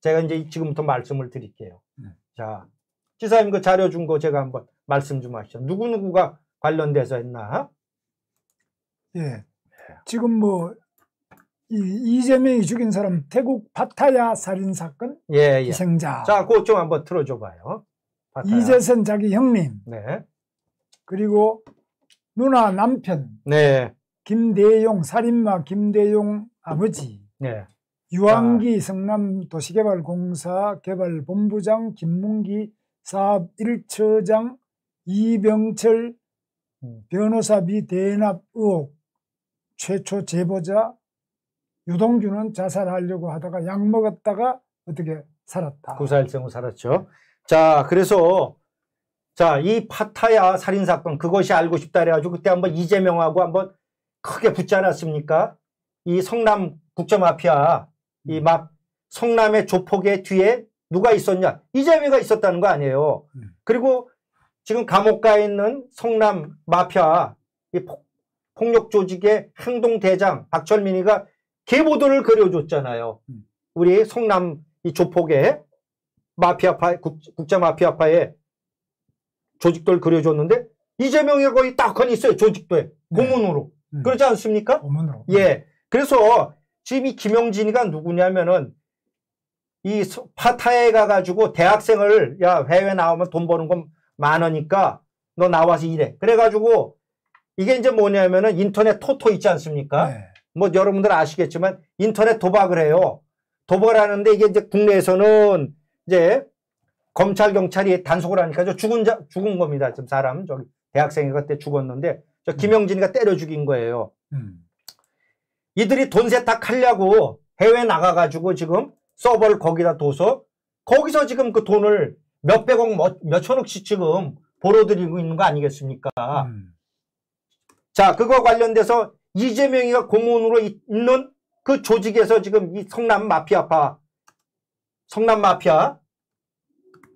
제가 이제 지금부터 말씀을 드릴게요. 자 지사님 그 자료 준 거 제가 한번 말씀 좀 하시죠. 누구누구가 관련돼서 했나? 예. 지금 뭐 이재명이 죽인 사람 태국 파타야 살인 사건 희생자. 자, 그거 좀 한번 틀어줘 봐요. 파타야. 이재선 자기 형님. 네. 그리고 누나 남편. 네. 김대용 살인마 김대용 아버지. 네. 유한기 성남도시개발공사 개발본부장 김문기 사업 1처장 이병철 변호사비 대납 의혹 최초 제보자 유동규는 자살하려고 하다가 약 먹었다가 어떻게 살았다. 구사일생으로 살았죠. 자 그래서 자 이 파타야 살인사건 그것이 알고 싶다 그래가지고 그때 한번 이재명하고 한번 크게 붙지 않았습니까? 이 성남 국제마피아 이 막 성남의 조폭의 뒤에 누가 있었냐? 이재명이가 있었다는 거 아니에요. 그리고 지금 감옥가에 있는 성남 마피아 이 폭력 조직의 행동대장 박철민이가 계보도를 그려줬잖아요. 우리 성남 이 조폭의 마피아파 국제 마피아파의 조직도를 그려줬는데 이재명이 거의 딱히 있어요. 조직도에 고문으로 그러지 않습니까? 고문으로. 예. 그래서 지금 이 김용진이가 누구냐면은. 이 파타에 가가지고 대학생을 야 해외 나오면 돈 버는 건 많으니까 너 나와서 일해. 그래가지고 이게 이제 뭐냐면은 인터넷 토토 있지 않습니까? 네. 뭐 여러분들 아시겠지만 인터넷 도박을 해요. 도박을 하는데 이게 이제 국내에서는 이제 검찰 경찰이 단속을 하니까 저 죽은 겁니다. 지금 사람 저기 대학생이 그때 죽었는데 저 김용진이가 때려 죽인 거예요. 이들이 돈 세탁하려고 해외 나가가지고 지금 서버를 거기다 둬서 거기서 지금 그 돈을 몇백억 몇천억씩 지금 벌어들이고 있는 거 아니겠습니까? 자, 그거 관련돼서 이재명이가 공무원으로 있는 그 조직에서 지금 이 성남 마피아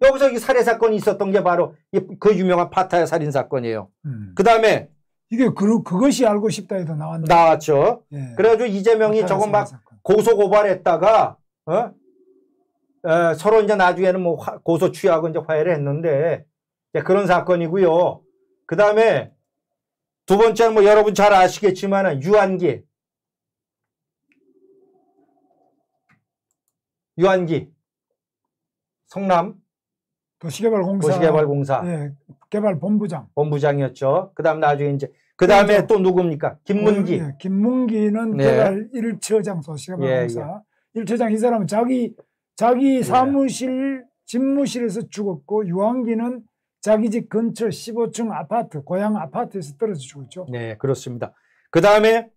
여기서 이 살해 사건이 있었던 게 바로 그 유명한 파타야 살인 사건이에요. 그 다음에 이게 그것이 알고 싶다에도 나왔는데 나왔죠. 예. 그래가지고 이재명이 저거 막 고소 고발했다가 서로 이제 나중에는 뭐 고소 취하고 이제 화해를 했는데 그런 사건이고요. 그 다음에 두 번째는 뭐 여러분 잘 아시겠지만 유한기 성남 도시개발공사 예, 개발본부장이었죠. 그다음 나중에 이제 그다음에 또 누굽니까? 김문기. 예, 김문기는 개발 1처장 도시개발공사 1처장 이 사람은 자기 사무실 집무실에서 죽었고 유한기는 자기 집 근처 15층 아파트 고향 아파트에서 떨어져 죽었죠. 네, 그렇습니다. 그다음에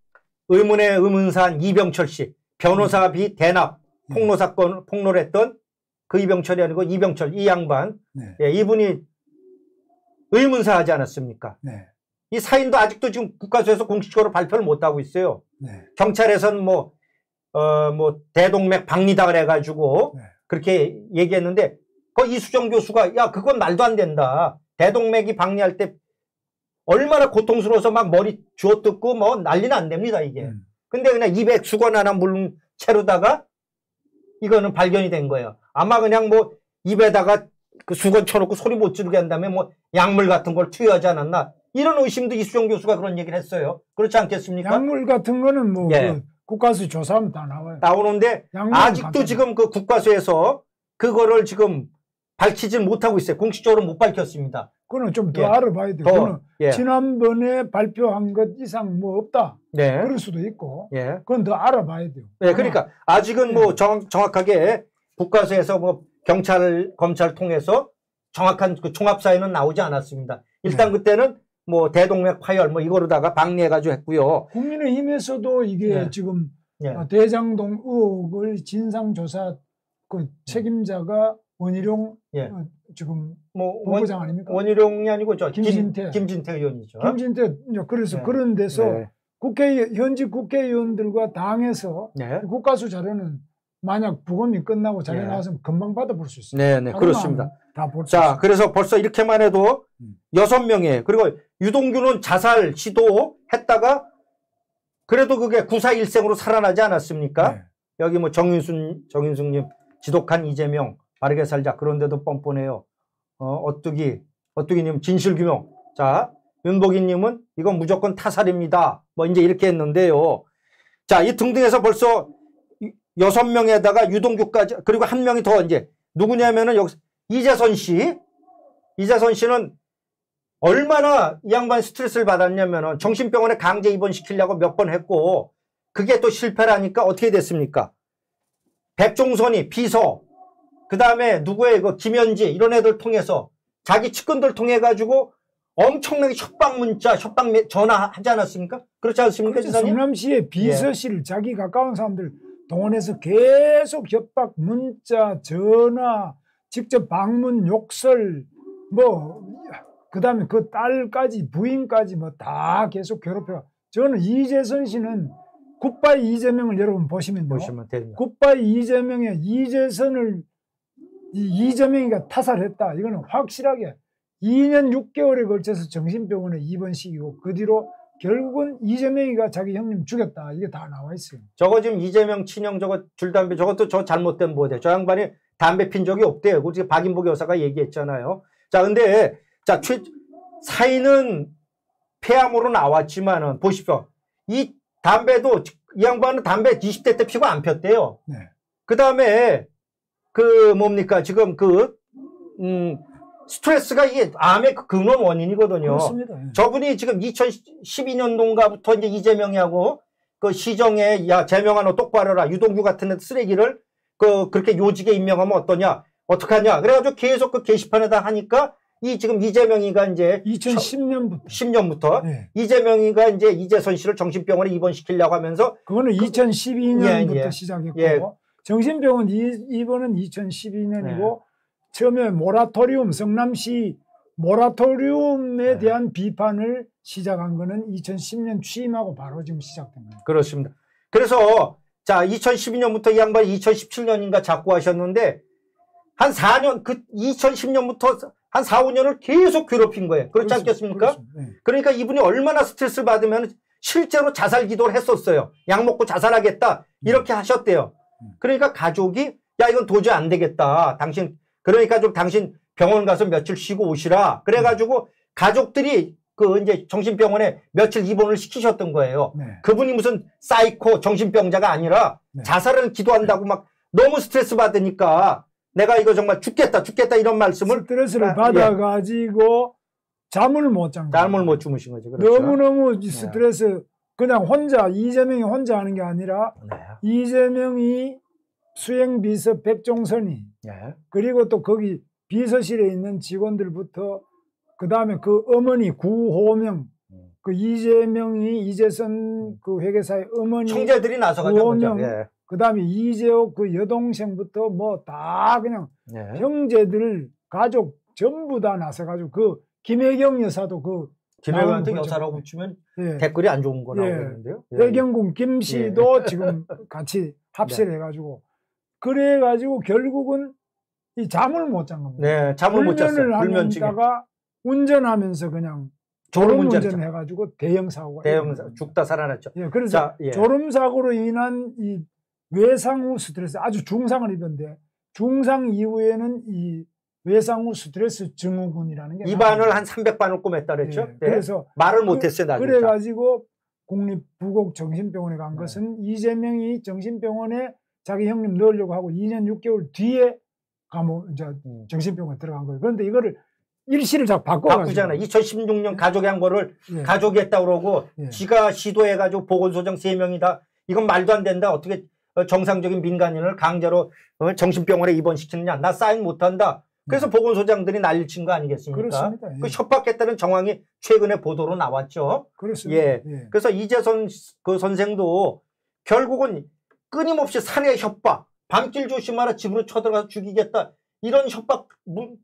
의문의 의문사한 이병철 씨 변호사비 대납 폭로 사건 폭로를 했던 그 이병철이 아니고 이병철 이 양반 예, 이분이 의문사 하지 않았습니까? 이 사인도 아직도 지금 국과수에서 공식적으로 발표를 못하고 있어요. 경찰에서는 뭐 대동맥 박리당을 해가지고 그렇게 얘기했는데 그 이수정 교수가 야 그건 말도 안 된다. 대동맥이 박리할 때 얼마나 고통스러워서 막 머리 주워 뜯고 뭐 난리는 안 됩니다 이게. 근데 그냥 입에 수건 하나 물른 채로다가 이거는 발견이 된 거예요. 아마 그냥 뭐 입에다가 그 수건 쳐놓고 소리 못 지르게 한 다음에 뭐 약물 같은 걸 투여하지 않았나 이런 의심도 이수정 교수가 그런 얘기를 했어요. 그렇지 않겠습니까? 약물 같은 거는 뭐 그 국과수 조사하면 다 나와요. 나오는데 아직도 지금 그 국과수에서 그거를 지금 밝히지 못하고 있어요. 공식적으로 못 밝혔습니다. 그거는 좀 더 알아봐야 돼요. 그거는 지난번에 발표한 것 이상 뭐 없다. 그럴 수도 있고 그건 더 알아봐야 돼요. 그러니까 아직은 뭐 정확하게 국과수에서 뭐 경찰, 검찰 통해서 정확한 그 종합사유는 나오지 않았습니다. 일단 그때는 뭐 대동맥 파열 뭐 이거로다가 방리해가지고 했고요. 국민의힘에서도 이게 지금 대장동 의혹을 진상조사 그 책임자가 원희룡 지금 뭐 본부장 아닙니까? 원희룡이 아니고 저 김진태 의원이죠. 김진태 그래서 그런 데서 현직 국회의원들과 당에서 국과수 자료는 만약 부검이 끝나고 자료 나왔으면 금방 받아볼 수 있어요. 네네 그렇습니다. 자 그래서 벌써 이렇게만 해도 6명이에요. 그리고 유동규는 자살 시도했다가 그래도 그게 9.4 일생으로 살아나지 않았습니까? 여기 뭐 정윤숙님 지독한 이재명 바르게 살자 그런데도 뻔뻔해요. 어뚜기님 진실규명. 자 윤복이님은 이건 무조건 타살입니다. 뭐 이제 이렇게 했는데요. 자 이 등등해서 벌써 6명에다가 유동규까지 그리고 1명이 더 이제 누구냐면은 여기 이재선 씨는 얼마나 이 양반 스트레스를 받았냐면은 정신병원에 강제 입원시키려고 몇 번 했고 그게 또 실패라니까 어떻게 됐습니까? 백종선이 비서 그 다음에 누구의 그 김현지 이런 애들 통해서 자기 측근들 통해 가지고 엄청나게 협박 전화 하지 않았습니까? 그렇지 않습니까? 성남시의 비서실 자기 가까운 사람들 동원해서 계속 협박 문자 전화 직접 방문 욕설 뭐 그다음에 그 딸까지 부인까지 뭐 다 계속 괴롭혀. 저는 이재선 씨는 굿바이 이재명을 여러분 보시면 됩니다. 굿바이 이재명의 이재선을 이재명이가 타살했다. 이거는 확실하게 2년 6개월에 걸쳐서 정신병원에 입원시키고 그 뒤로 결국은 이재명이가 자기 형님 죽였다. 이게 다 나와 있어요. 저거 지금 이재명 친형 저거 줄담배 저것도 저 잘못된 뭐대. 저 양반이 담배 핀 적이 없대요. 그리고 박인복 여사가 얘기했잖아요. 자, 근데 자 사인은 폐암으로 나왔지만은 보십시오. 이 담배도 이 양반은 담배 20대 때 피고 안 폈대요. 그 다음에 그 뭡니까 지금 그 스트레스가 이게 암의 근원 원인이거든요. 그렇습니다. 저분이 지금 2012년도인가부터 이제 이재명이하고 그 시정에 야 재명아 너 똑바로 해라 유동규 같은 쓰레기를 그렇게 요직에 임명하면 어떠냐 어떡하냐. 그래가지고 계속 그 게시판에다 하니까 이 지금 이재명이가 이제 2010년부터 네. 이재명이가 이제 이재선 씨를 정신병원에 입원시키려고 하면서 그거는 2012년부터 예, 예. 시작했고 예. 정신병원 입원은 2012년이고 예. 처음에 모라토리움 성남시 모라토리움에 대한 예. 비판을 시작한 거는 2010년 취임하고 바로 지금 시작된 거예요. 그렇습니다. 그래서 자 2012년부터 이 양반이 2017년인가 작고하셨는데 한 4년 그 2010년부터 한 4, 5년을 계속 괴롭힌 거예요. 그렇지 않겠습니까? 네. 그러니까 이분이 얼마나 스트레스를 받으면 실제로 자살 기도를 했었어요. 약 먹고 자살하겠다 이렇게 하셨대요. 그러니까 가족이 야 이건 도저히 안 되겠다. 당신 그러니까 좀 당신 병원 가서 며칠 쉬고 오시라. 그래가지고 가족들이 그 이제 정신병원에 며칠 입원을 시키셨던 거예요. 네. 그분이 무슨 사이코 정신병자가 아니라 네. 자살을 기도한다고 막 너무 스트레스 받으니까. 내가 이거 정말 죽겠다 이런 말씀을 스트레스를 받아가지고 예. 잠을 못 잔 거예요. 잠을 못 주무신 거죠. 그렇죠? 너무너무 스트레스 네. 그냥 혼자 이재명이 혼자 하는 게 아니라 네. 이재명이 수행비서 백종선이 네. 그리고 또 거기 비서실에 있는 직원들부터 그다음에 그 어머니 구호명 그 이재명이 이재선 그 회계사의 어머니 청재들이 나서가지고 그 다음에 이재옥 그 여동생부터 뭐 다 그냥 네. 형제들 가족 전부 다 나서가지고 그 김혜경 여사도 그 김혜경한테 여사라고 붙이면 네. 댓글이 안 좋은 거 나오는데요. 네. 백영궁 김씨도 네. 지금 같이 합세를 해가지고 그래가지고 결국은 이 잠을 못 잔 겁니다. 네, 잠을 못 잤어요. 불면증에다가 운전하면서 그냥 졸음운전 해가지고 대형사고가 죽다 살아났죠. 예, 그래서 자, 예. 졸음사고로 인한 이 외상 후 스트레스 아주 중상을 입었는데 중상 이후에는 이 외상 후 스트레스 증후군이라는 게 입안을 한 300반을 꿰맸다 그랬죠. 네. 네. 그래서 말을 못했어요. 나중에 그래가지고 국립부곡정신병원에 간 것은 이재명이 정신병원에 자기 형님 넣으려고 하고 2년 6개월 뒤에 감옥 이제 정신병원에 들어간 거예요. 그런데 이거를 일시를 자꾸 바꾸잖아요. 2016년 가족이 한 거를 예. 가족이 했다고 그러고 예. 지가 시도해가지고 보건소장 3명이다. 이건 말도 안 된다. 어떻게 정상적인 민간인을 강제로 정신병원에 입원시키느냐. 나 사인 못한다. 그래서 보건소장들이 난리 친 거 아니겠습니까? 그렇습니다. 예. 그 협박했다는 정황이 최근에 보도로 나왔죠. 그렇습니다. 예. 예. 그래서 이재선 그 선생도 결국은 끊임없이 사내 협박, 밤길 조심하라 집으로 쳐들어가서 죽이겠다. 이런 협박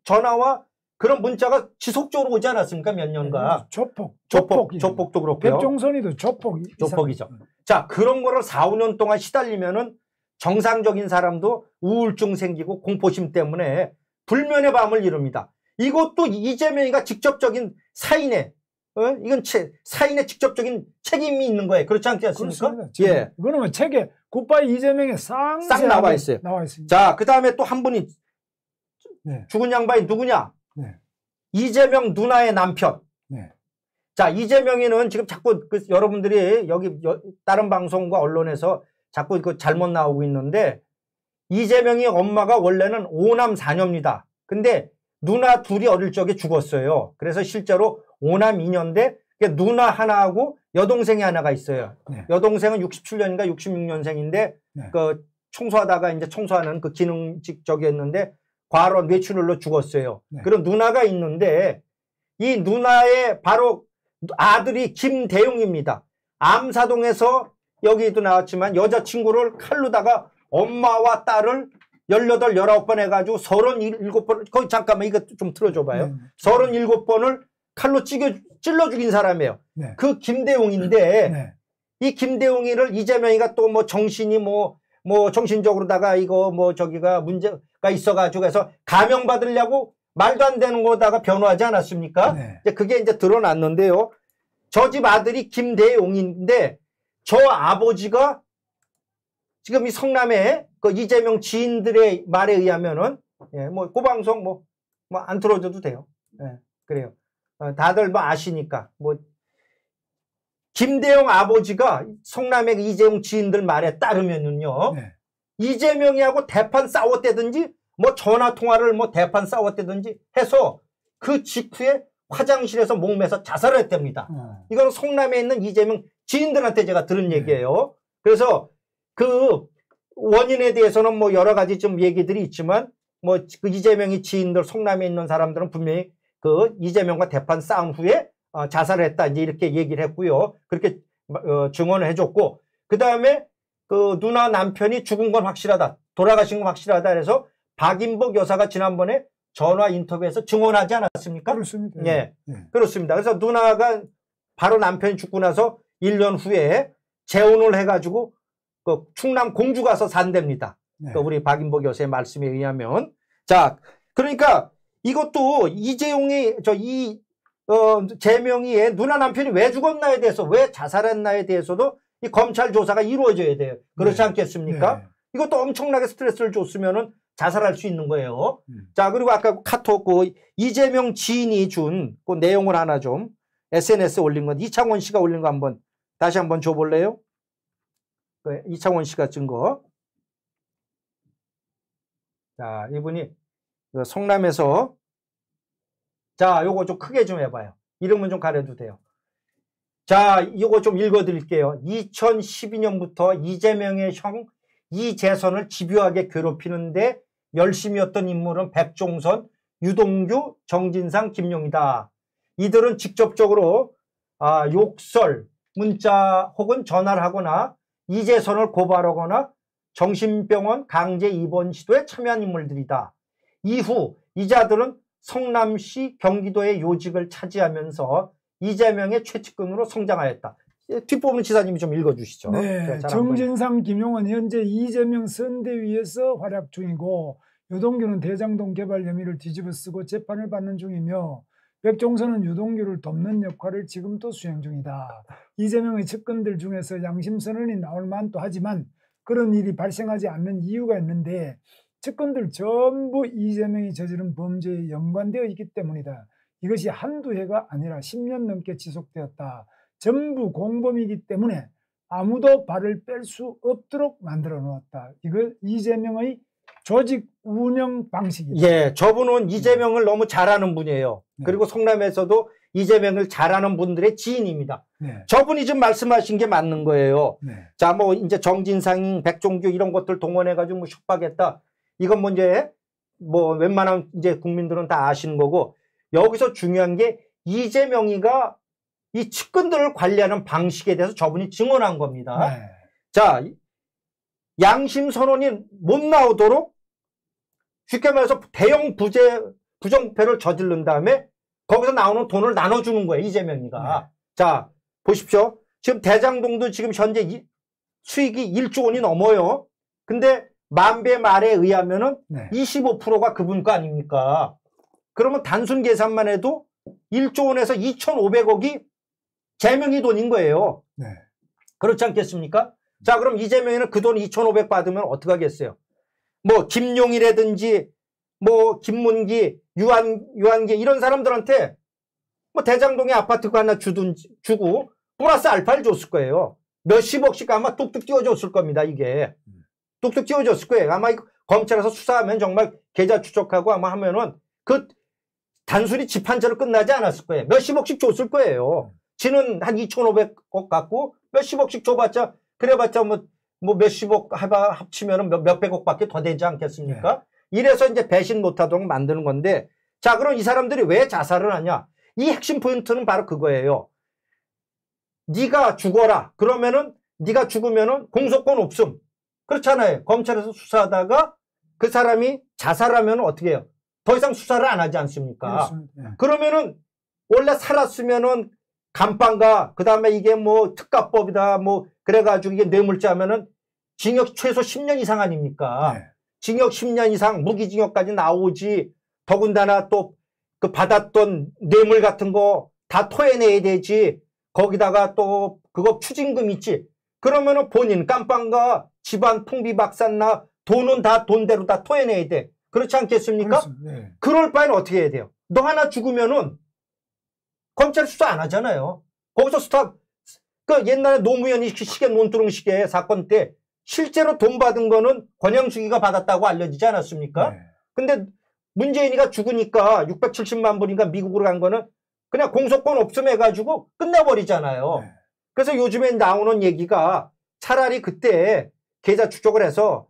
전화와 그런 문자가 지속적으로 오지 않았습니까? 몇 년간. 조폭도 그렇고요. 백종선이도 조폭이죠. 자, 그런 거를 4, 5년 동안 시달리면은 정상적인 사람도 우울증 생기고 공포심 때문에 불면의 밤을 이룹니다. 이것도 이재명이가 직접적인 사인에, 이건 사인에 직접적인 책임이 있는 거예요. 그렇지 않겠습니까? 예. 이거는 책에 굿바이 이재명에 싹 나와 있어요. 나와 있습니다. 자, 그 다음에 또 한 분이 네. 죽은 양반이 누구냐? 네. 이재명 누나의 남편. 네. 자, 이재명이는 지금 자꾸 그 여러분들이 여기 다른 방송과 언론에서 자꾸 그 잘못 나오고 있는데 이재명이 엄마가 원래는 5남 4녀입니다. 근데 누나 둘이 어릴 적에 죽었어요. 그래서 실제로 5남 2녀인데 누나 하나하고 여동생이 하나가 있어요. 네. 여동생은 67년인가 66년생인데 네. 그 청소하다가 이제 청소하는 그 기능직 저기 했는데 과로 뇌출혈로 죽었어요. 네. 그럼 누나가 있는데 이 누나의 바로 아들이 김대용입니다. 암사동에서 여기도 나왔지만 여자친구를 칼로다가 엄마와 딸을 18, 19번 해가지고 37번 거기 잠깐만 이거 좀 틀어줘봐요. 네. 37번을 칼로 찔러 죽인 사람이에요. 네. 그 김대용인데 네. 이 김대용이를 이재명이가 또 뭐 정신이 뭐 정신적으로다가 이거 뭐 저기가 문제가 있어가지고 해서 감형받으려고 말도 안 되는 거다가 변호하지 않았습니까? 네. 이제 그게 이제 드러났는데요. 저 집 아들이 김대용인데 저 아버지가 지금 이 성남에 그 이재명 지인들의 말에 의하면은 예, 뭐 그 방송 뭐 안 틀어줘도 돼요. 예, 그래요. 다들 뭐 아시니까 뭐. 김대용 아버지가 성남의 이재용 지인들 말에 따르면은요. 네. 이재명이하고 대판 싸웠다든지 뭐 전화통화를 뭐 대판 싸웠다든지 해서 그 직후에 화장실에서 목매서 자살을 했답니다. 이건 성남에 있는 이재명 지인들한테 제가 들은 얘기예요. 그래서 그 원인에 대해서는 뭐 여러 가지 좀 얘기들이 있지만 뭐 그 이재명이 지인들 성남에 있는 사람들은 분명히 그 이재명과 대판 싸움 후에 자살을 했다 이제 이렇게 얘기를 했고요. 그렇게 증언을 해줬고, 그 다음에 그 누나 남편이 죽은 건 확실하다, 돌아가신 건 확실하다 그래서 박인복 여사가 지난번에 전화 인터뷰에서 증언하지 않았습니까? 그렇습니다. 예, 네. 그렇습니다. 그래서 누나가 바로 남편이 죽고 나서 1년 후에 재혼을 해가지고 그 충남 공주 가서 산답니다. 네. 그 우리 박인복 여사의 말씀에 의하면. 자, 그러니까 이것도 이재용이 재명이의 누나 남편이 왜 죽었나에 대해서 왜 자살했나에 대해서도 이 검찰 조사가 이루어져야 돼요. 그렇지 네. 않겠습니까? 네. 이것도 엄청나게 스트레스를 줬으면은 자살할 수 있는 거예요. 자, 그리고 아까 카톡 그 이재명 지인이 준 그 내용을 하나 좀 SNS에 올린 건 이창원 씨가 올린 거 한번 다시 한번 줘볼래요? 그 이창원 씨가 준 거. 자, 이분이 성남에서 자, 요거 좀 크게 좀 해봐요. 이름은 좀 가려도 돼요. 자, 요거 좀 읽어드릴게요. 2012년부터 이재명의 형 이재선을 집요하게 괴롭히는데 열심이었던 인물은 백종선, 유동규, 정진상, 김용희다. 이들은 직접적으로 욕설, 문자 혹은 전화를 하거나 이재선을 고발하거나 정신병원 강제 입원 시도에 참여한 인물들이다. 이후 이자들은 성남시 경기도의 요직을 차지하면서 이재명의 최측근으로 성장하였다. 뒷부분 지사님이 좀 읽어주시죠. 네, 정진상, 김용은 현재 이재명 선대위에서 활약 중이고, 유동규는 대장동 개발 혐의를 뒤집어쓰고 재판을 받는 중이며, 백종선은 유동규를 돕는 역할을 지금도 수행 중이다. 이재명의 측근들 중에서 양심선언이 나올 만도 하지만 그런 일이 발생하지 않는 이유가 있는데, 측근들 전부 이재명이 저지른 범죄에 연관되어 있기 때문이다. 이것이 한두 해가 아니라 10년 넘게 지속되었다. 전부 공범이기 때문에 아무도 발을 뺄 수 없도록 만들어 놓았다. 이거 이재명의 조직 운영 방식이다. 예, 저분은 이재명을 너무 잘 아는 분이에요. 네. 그리고 성남에서도 이재명을 잘 아는 분들의 지인입니다. 네. 저분이 지금 말씀하신 게 맞는 거예요. 네. 자, 뭐 이제 정진상, 백종규 이런 것들 동원해가지고 뭐 협박했다. 이건 뭐 이제 뭐 웬만한 이제 국민들은 다 아시는 거고, 여기서 중요한 게 이재명이가 이 측근들을 관리하는 방식에 대해서 저분이 증언한 겁니다. 네. 자, 양심 선언이 못 나오도록 쉽게 말해서 대형 부정패를 저지른 다음에 거기서 나오는 돈을 나눠주는 거예요, 이재명이가. 네. 자, 보십시오. 지금 대장동도 지금 현재 수익이 1조 원이 넘어요. 근데 만배 말에 의하면은 네. 25%가 그분 거 아닙니까? 그러면 단순 계산만 해도 1조 원에서 2,500억이 재명이 돈인 거예요. 네. 그렇지 않겠습니까? 자, 그럼 이재명이는 그 돈 2,500 받으면 어떻게 하겠어요? 뭐 김용희라든지 뭐 김문기, 유한기 이런 사람들한테 뭐 대장동에 아파트 하나 주고 플러스 알파를 줬을 거예요. 몇십억씩 아마 뚝뚝 띄워줬을 겁니다. 이게 뚝뚝 띄워줬을 거예요. 아마 이거 검찰에서 수사하면 정말 계좌 추적하고 아마 하면은 그 단순히 집 한 채로 끝나지 않았을 거예요. 몇십억씩 줬을 거예요. 지는 한 2,500억 갖고 몇십억씩 줘봤자 그래봤자 뭐 몇십억 합치면 몇백억밖에 더 되지 않겠습니까? 네. 이래서 이제 배신 못하도록 만드는 건데, 자, 그럼 이 사람들이 왜 자살을 하냐? 이 핵심 포인트는 바로 그거예요. 네가 죽어라. 그러면은 네가 죽으면은 공소권 없음. 그렇잖아요. 검찰에서 수사하다가 그 사람이 자살하면 어떻게 해요? 더 이상 수사를 안 하지 않습니까? 네. 그러면은 원래 살았으면은 감방가 그다음에 이게 뭐 특가법이다 뭐 그래가지고 이게 뇌물죄 하면은 징역 최소 10년 이상 아닙니까? 네. 징역 10년 이상 무기징역까지 나오지, 더군다나 또 그 받았던 뇌물 같은 거 다 토해내야 되지, 거기다가 또 그거 추징금 있지. 그러면은 본인 감방가 집안 풍비박산나 돈은 다 돈대로 다 토해내야 돼. 그렇지 않겠습니까? 네. 그럴 바에는 어떻게 해야 돼요? 너 하나 죽으면은 검찰 수사 안 하잖아요. 거기서 스탑. 그 옛날에 노무현이 시계 논두렁시계 사건 때 실제로 돈 받은 거는 권영숙이가 받았다고 알려지지 않았습니까? 네. 근데 문재인이가 죽으니까 670만 불인가 미국으로 간 거는 그냥 공소권 없음 해가지고 끝내버리잖아요. 네. 그래서 요즘에 나오는 얘기가 차라리 그때 계좌 추적을 해서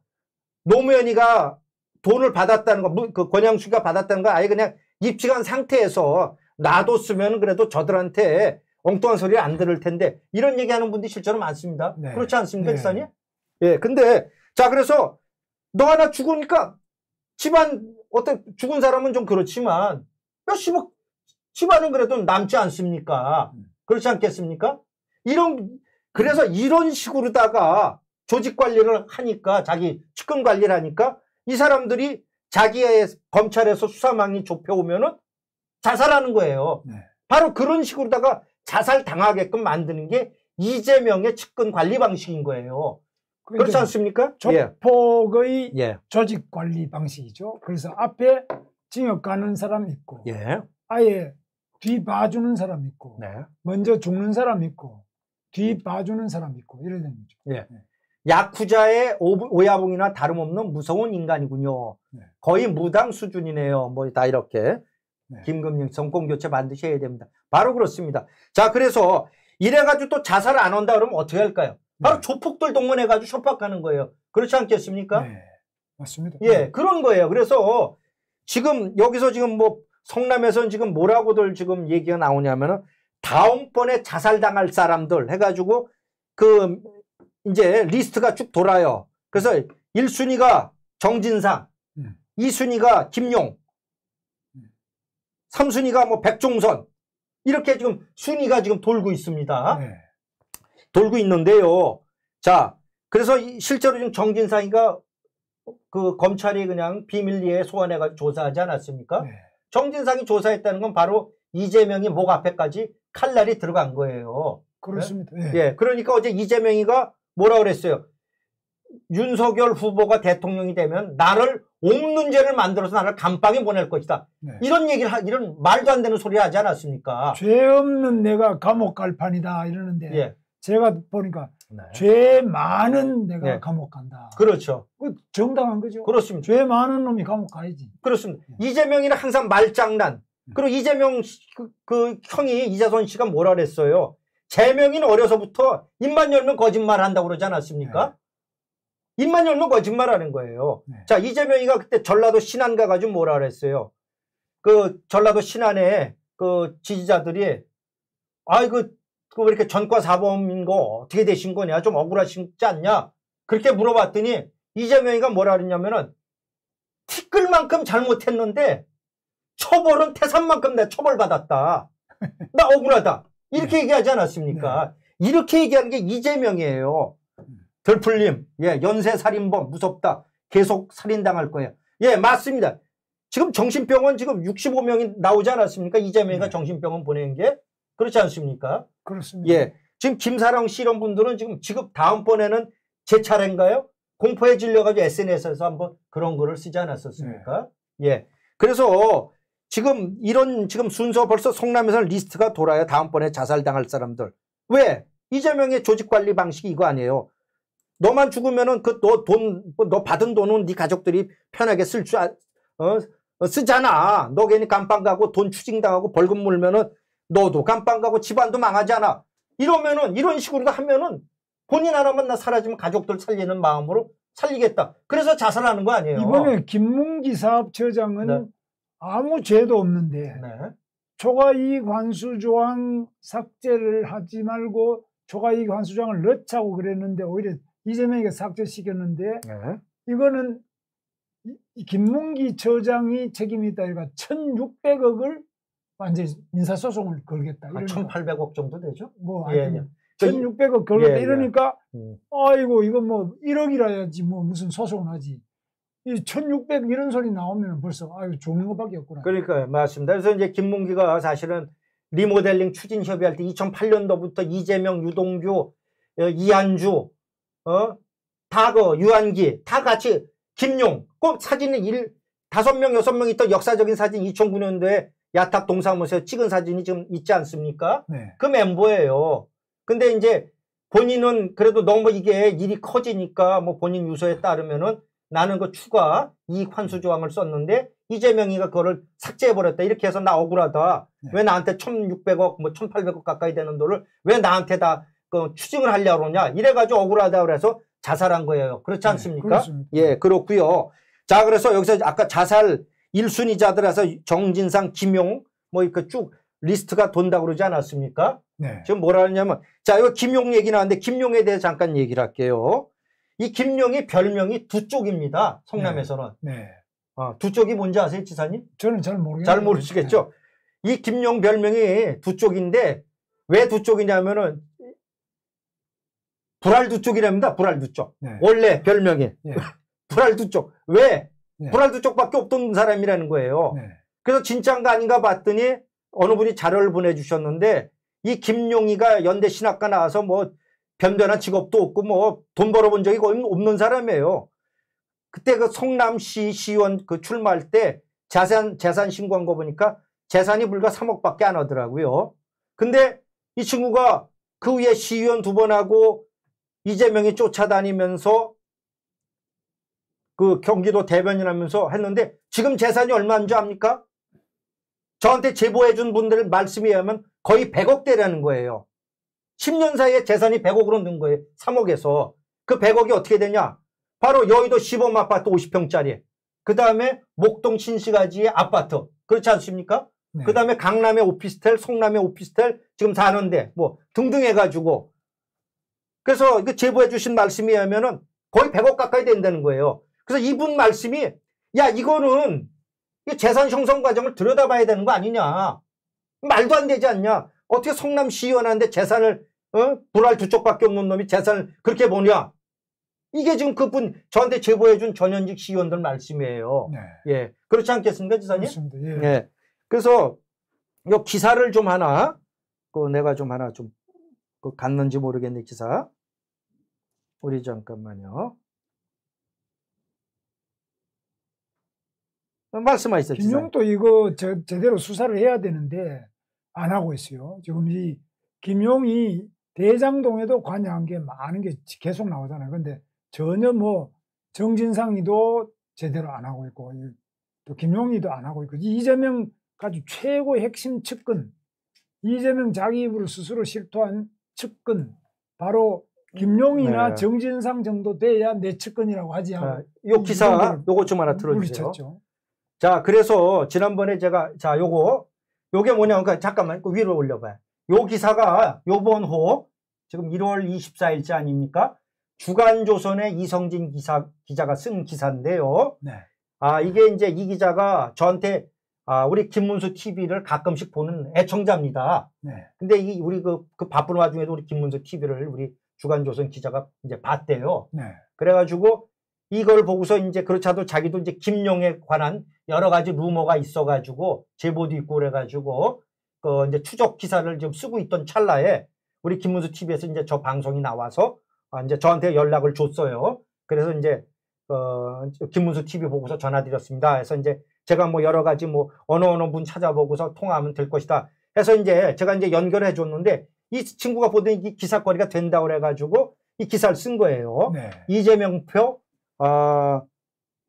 노무현이가 돈을 받았다는 거, 그 권양수가 받았다는 거 아예 그냥 입직한 상태에서 놔뒀으면 그래도 저들한테 엉뚱한 소리를 안 들을 텐데, 이런 얘기하는 분들이 실제로 많습니다. 네. 그렇지 않습니까, 기사님? 네. 예, 근데 자, 그래서 너 하나 죽으니까 집안 어떤 죽은 사람은 좀 그렇지만 몇십억 집안은 그래도 남지 않습니까? 그렇지 않겠습니까? 이런, 그래서 이런 식으로다가 조직 관리를 하니까, 자기 측근 관리를 하니까 이 사람들이 자기의 검찰에서 수사망이 좁혀오면은 자살하는 거예요. 네. 바로 그런 식으로다가 자살 당하게끔 만드는 게 이재명의 측근 관리 방식인 거예요. 그렇지 않습니까? 조폭의 예. 조직 관리 방식이죠. 그래서 앞에 징역 가는 사람 있고, 예. 아예 뒤 봐주는 사람 있고, 네. 먼저 죽는 사람 있고, 뒤 봐주는 사람 있고, 이런 거죠. 예. 네. 야쿠자의 오야봉이나 다름없는 무서운 인간이군요. 네. 거의 무당 수준이네요. 뭐 다 이렇게. 네. 김금융 정권교체 반드시 해야 됩니다. 바로 그렇습니다. 자, 그래서 이래가지고 또 자살 안 한다 그러면 어떻게 할까요? 바로 네. 조폭들 동원해가지고 협박하는 거예요. 그렇지 않겠습니까? 네. 맞습니다. 예, 네. 그런 거예요. 그래서 지금 여기서 지금 뭐 성남에서는 지금 뭐라고들 지금 얘기가 나오냐면은 다음번에 자살당할 사람들 해가지고 그 이제 리스트가 쭉 돌아요. 그래서 1순위가 정진상, 2순위가 김용, 3순위가 뭐 백종선, 이렇게 지금 순위가 지금 돌고 있습니다. 네. 돌고 있는데요. 자, 그래서 실제로 지금 정진상이가 그 검찰이 그냥 비밀리에 소환해가지고 조사하지 않았습니까? 네. 정진상이 조사했다는 건 바로 이재명이 목 앞에까지 칼날이 들어간 거예요. 그렇습니다. 네? 네. 예, 그러니까 어제 이재명이가 뭐라 그랬어요? 윤석열 후보가 대통령이 되면 나를 옥는 죄를 만들어서 나를 감방에 보낼 것이다. 네. 이런 얘기를 이런 말도 안 되는 소리 하지 않았습니까? 죄 없는 내가 감옥 갈 판이다 이러는데 예. 제가 보니까 네. 죄 많은 내가 네. 감옥 간다. 그렇죠. 정당한 거죠. 그렇습니다. 죄 많은 놈이 감옥 가야지. 그렇습니다. 네. 이재명이는 항상 말장난. 그리고 이재명 그 형이 이재선 씨가 뭐라 그랬어요? 재명이는 어려서부터 입만 열면 거짓말 한다고 그러지 않았습니까? 네. 입만 열면 거짓말하는 거예요. 네. 자, 이재명이가 그때 전라도 신안 가가지고 뭐라 그랬어요? 그 전라도 신안에 그 지지자들이 아이고 그 왜 이렇게 전과 사범인 거 어떻게 되신 거냐, 좀 억울하시지 않냐 그렇게 물어봤더니 이재명이가 뭐라 그랬냐면은 티끌만큼 잘못했는데 처벌은 태산만큼 내가 처벌받았다. 나 억울하다. 이렇게 네. 얘기하지 않았습니까? 네. 이렇게 얘기하는 게 이재명이에요. 덜풀님, 예, 연쇄살인범, 무섭다. 계속 살인당할 거예요. 예, 맞습니다. 지금 정신병원 지금 65명이 나오지 않았습니까? 이재명이가 네. 정신병원 보낸 게. 그렇지 않습니까? 그렇습니다. 예. 지금 김사령 씨 이런 분들은 지금 다음번에는 제 차례인가요? 공포에 질려가지고 SNS에서 한번 그런 거를 쓰지 않았었습니까? 네. 예. 그래서 지금 이런 지금 순서 벌써 성남에서는 리스트가 돌아요. 다음번에 자살당할 사람들. 왜? 이재명의 조직관리 방식이 이거 아니에요. 너만 죽으면은 그 너 받은 돈은 네 가족들이 편하게 쓰잖아. 너 괜히 감방 가고 돈 추징당하고 벌금 물면은 너도 감방 가고 집안도 망하잖아. 이러면은 이런 식으로 하면은 본인 하나만 나 사라지면 가족들 살리는 마음으로 살리겠다. 그래서 자살하는 거 아니에요. 이번에 김문기 사업처장은 네. 아무 죄도 없는데 네. 초과이익 환수 조항 삭제를 하지 말고 초과이익 환수 조항을 넣자고 그랬는데 오히려 이재명이가 삭제시켰는데 네. 이거는 김문기 처장이 책임이 있다. 그러니까 1,600억을 완전히 민사소송을 걸겠다. 아, 1,800억 정도 되죠? 뭐 예, 아니면 1,600억 걸겠다. 예, 이러니까 아이고 이건 뭐 1억이라 해야지 뭐 무슨 소송을 하지. 이 1,600 이런 소리 나오면 벌써 아유 죽는 것밖에 없구나. 그러니까요. 맞습니다. 그래서 이제 김문기가 사실은 리모델링 추진 협의할 때 2008년도부터 이재명, 유동규, 이한주, 유한기, 다 같이 김용, 꼭 사진은 5명, 6명이 있던 역사적인 사진 2009년도에 야탑 동사무소에서 찍은 사진이 지금 있지 않습니까? 네. 그 멤버예요. 근데 이제 본인은 그래도 너무 이게 일이 커지니까 뭐 본인 유서에 따르면은 나는 그 추가 이익 환수 조항을 썼는데 이재명이가 그거를 삭제해버렸다. 이렇게 해서 나 억울하다. 네. 왜 나한테 1,600억, 뭐 1,800억 가까이 되는 돈을 왜 나한테 다 그 추징을 하려고 그러냐. 이래가지고 억울하다 그래서 자살한 거예요. 그렇지 않습니까? 네, 예, 그렇고요. 자, 그래서 여기서 아까 자살 1순위자들에서 정진상, 김용 뭐 이렇게 쭉 리스트가 돈다고 그러지 않았습니까? 네. 지금 뭐라 하냐면, 자, 이거 김용 얘기 나왔는데 김용에 대해 잠깐 얘기를 할게요. 이 김용이 별명이 두 쪽입니다. 성남에서는. 네. 네. 두 쪽이 뭔지 아세요, 지사님? 저는 잘 모르겠어요. 잘 모르시겠죠? 네. 이 김용 별명이 두 쪽인데, 왜 두 쪽이냐면은, 불알 두 쪽이랍니다. 불알 두 쪽. 네. 원래 별명이. 네. 불알 두 쪽. 왜? 네. 불알 두 쪽밖에 없던 사람이라는 거예요. 네. 그래서 진짜인가 아닌가 봤더니, 어느 분이 자료를 보내주셨는데, 이 김용희가 연대 신학과 나와서 뭐, 변변한 직업도 없고, 뭐, 돈 벌어본 적이 거의 없는 사람이에요. 그때 그 성남시 시의원 그 출마할 때 재산 신고한 거 보니까 재산이 불과 3억 밖에 안 하더라고요. 근데 이 친구가 그 위에 시의원 2번 하고 이재명이 쫓아다니면서 그 경기도 대변인하면서 했는데 지금 재산이 얼마인 줄 압니까? 저한테 제보해준 분들 말씀에 의하면 거의 100억대라는 거예요. 10년 사이에 재산이 100억으로 는 거예요. 3억에서. 그 100억이 어떻게 되냐? 바로 여의도 시범아파트 50평짜리, 그 다음에 목동 신시가지의 아파트, 그렇지 않습니까? 네. 그 다음에 강남의 오피스텔, 성남의 오피스텔, 지금 사는데 뭐 등등 해가지고. 그래서 그 제보해 주신 말씀에 의하면 거의 100억 가까이 된다는 거예요. 그래서 이분 말씀이, 야, 이거는 재산 형성 과정을 들여다봐야 되는 거 아니냐, 말도 안 되지 않냐, 어떻게 성남시의원한데 재산을 불알 두 쪽밖에 없는 놈이 재산을 그렇게 보냐. 이게 지금 그분 저한테 제보해준 전현직 시의원들 말씀이에요. 네. 예, 그렇지 않겠습니까, 지사님? 그렇습니다. 예. 예. 그래서 이 기사를 좀 하나, 그 내가 좀 하나 좀 그 갔는지 모르겠네, 기사. 우리 잠깐만요. 말씀하시죠. 김용도 이거 제대로 수사를 해야 되는데 안 하고 있어요. 지금 이 김용이 대장동에도 관여한 게 많은 게 계속 나오잖아요. 근데 전혀 뭐 정진상이도 제대로 안 하고 있고, 또 김용희도 안 하고 있고, 이재명까지 최고 핵심 측근, 이재명 자기 입으로 스스로 실토한 측근, 바로 김용희나 네. 정진상 정도 돼야 내 측근이라고 하지 않아요. 이 기사 요거 좀 하나 들어주세요. 자, 그래서 지난번에 제가, 자, 요거 요게 뭐냐면, 그러니까 잠깐만 위로 올려봐요. 요 기사가 요번 호 지금 1월 24일자 아닙니까? 주간조선의 이성진 기자가 쓴 기사인데요. 네. 아, 이게 이제 이 기자가 저한테, 우리 김문수 TV를 가끔씩 보는 애청자입니다. 네. 근데 이, 우리 그 바쁜 와중에도 우리 김문수 TV를 우리 주간조선 기자가 이제 봤대요. 네. 그래가지고 이걸 보고서 이제 그렇자도 자기도 이제 김용에 관한 여러 가지 루머가 있어가지고 제보도 있고 그래가지고 그 이제 추적 기사를 지금 쓰고 있던 찰나에 우리 김문수 TV에서 이제 저 방송이 나와서 이제 저한테 연락을 줬어요. 그래서 이제, 김문수 TV 보고서 전화드렸습니다. 해서 이제 제가 뭐 여러 가지 뭐 어느 분 찾아보고서 통화하면 될 것이다. 해서 이제 제가 이제 연결해 줬는데 이 친구가 보더니 이 기사거리가 된다고 그래가지고 이 기사를 쓴 거예요. 네. 이재명표,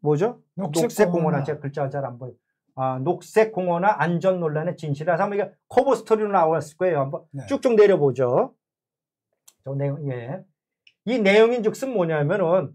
뭐죠? 녹색공원화. 제가 글자 잘 안 보여요. 녹색공원화 안전 논란의 진실이라서 아마 이게 커버 스토리로 나왔을 거예요. 한번 네. 쭉쭉 내려보죠. 저 내용, 예. 이 내용인 즉슨 뭐냐면은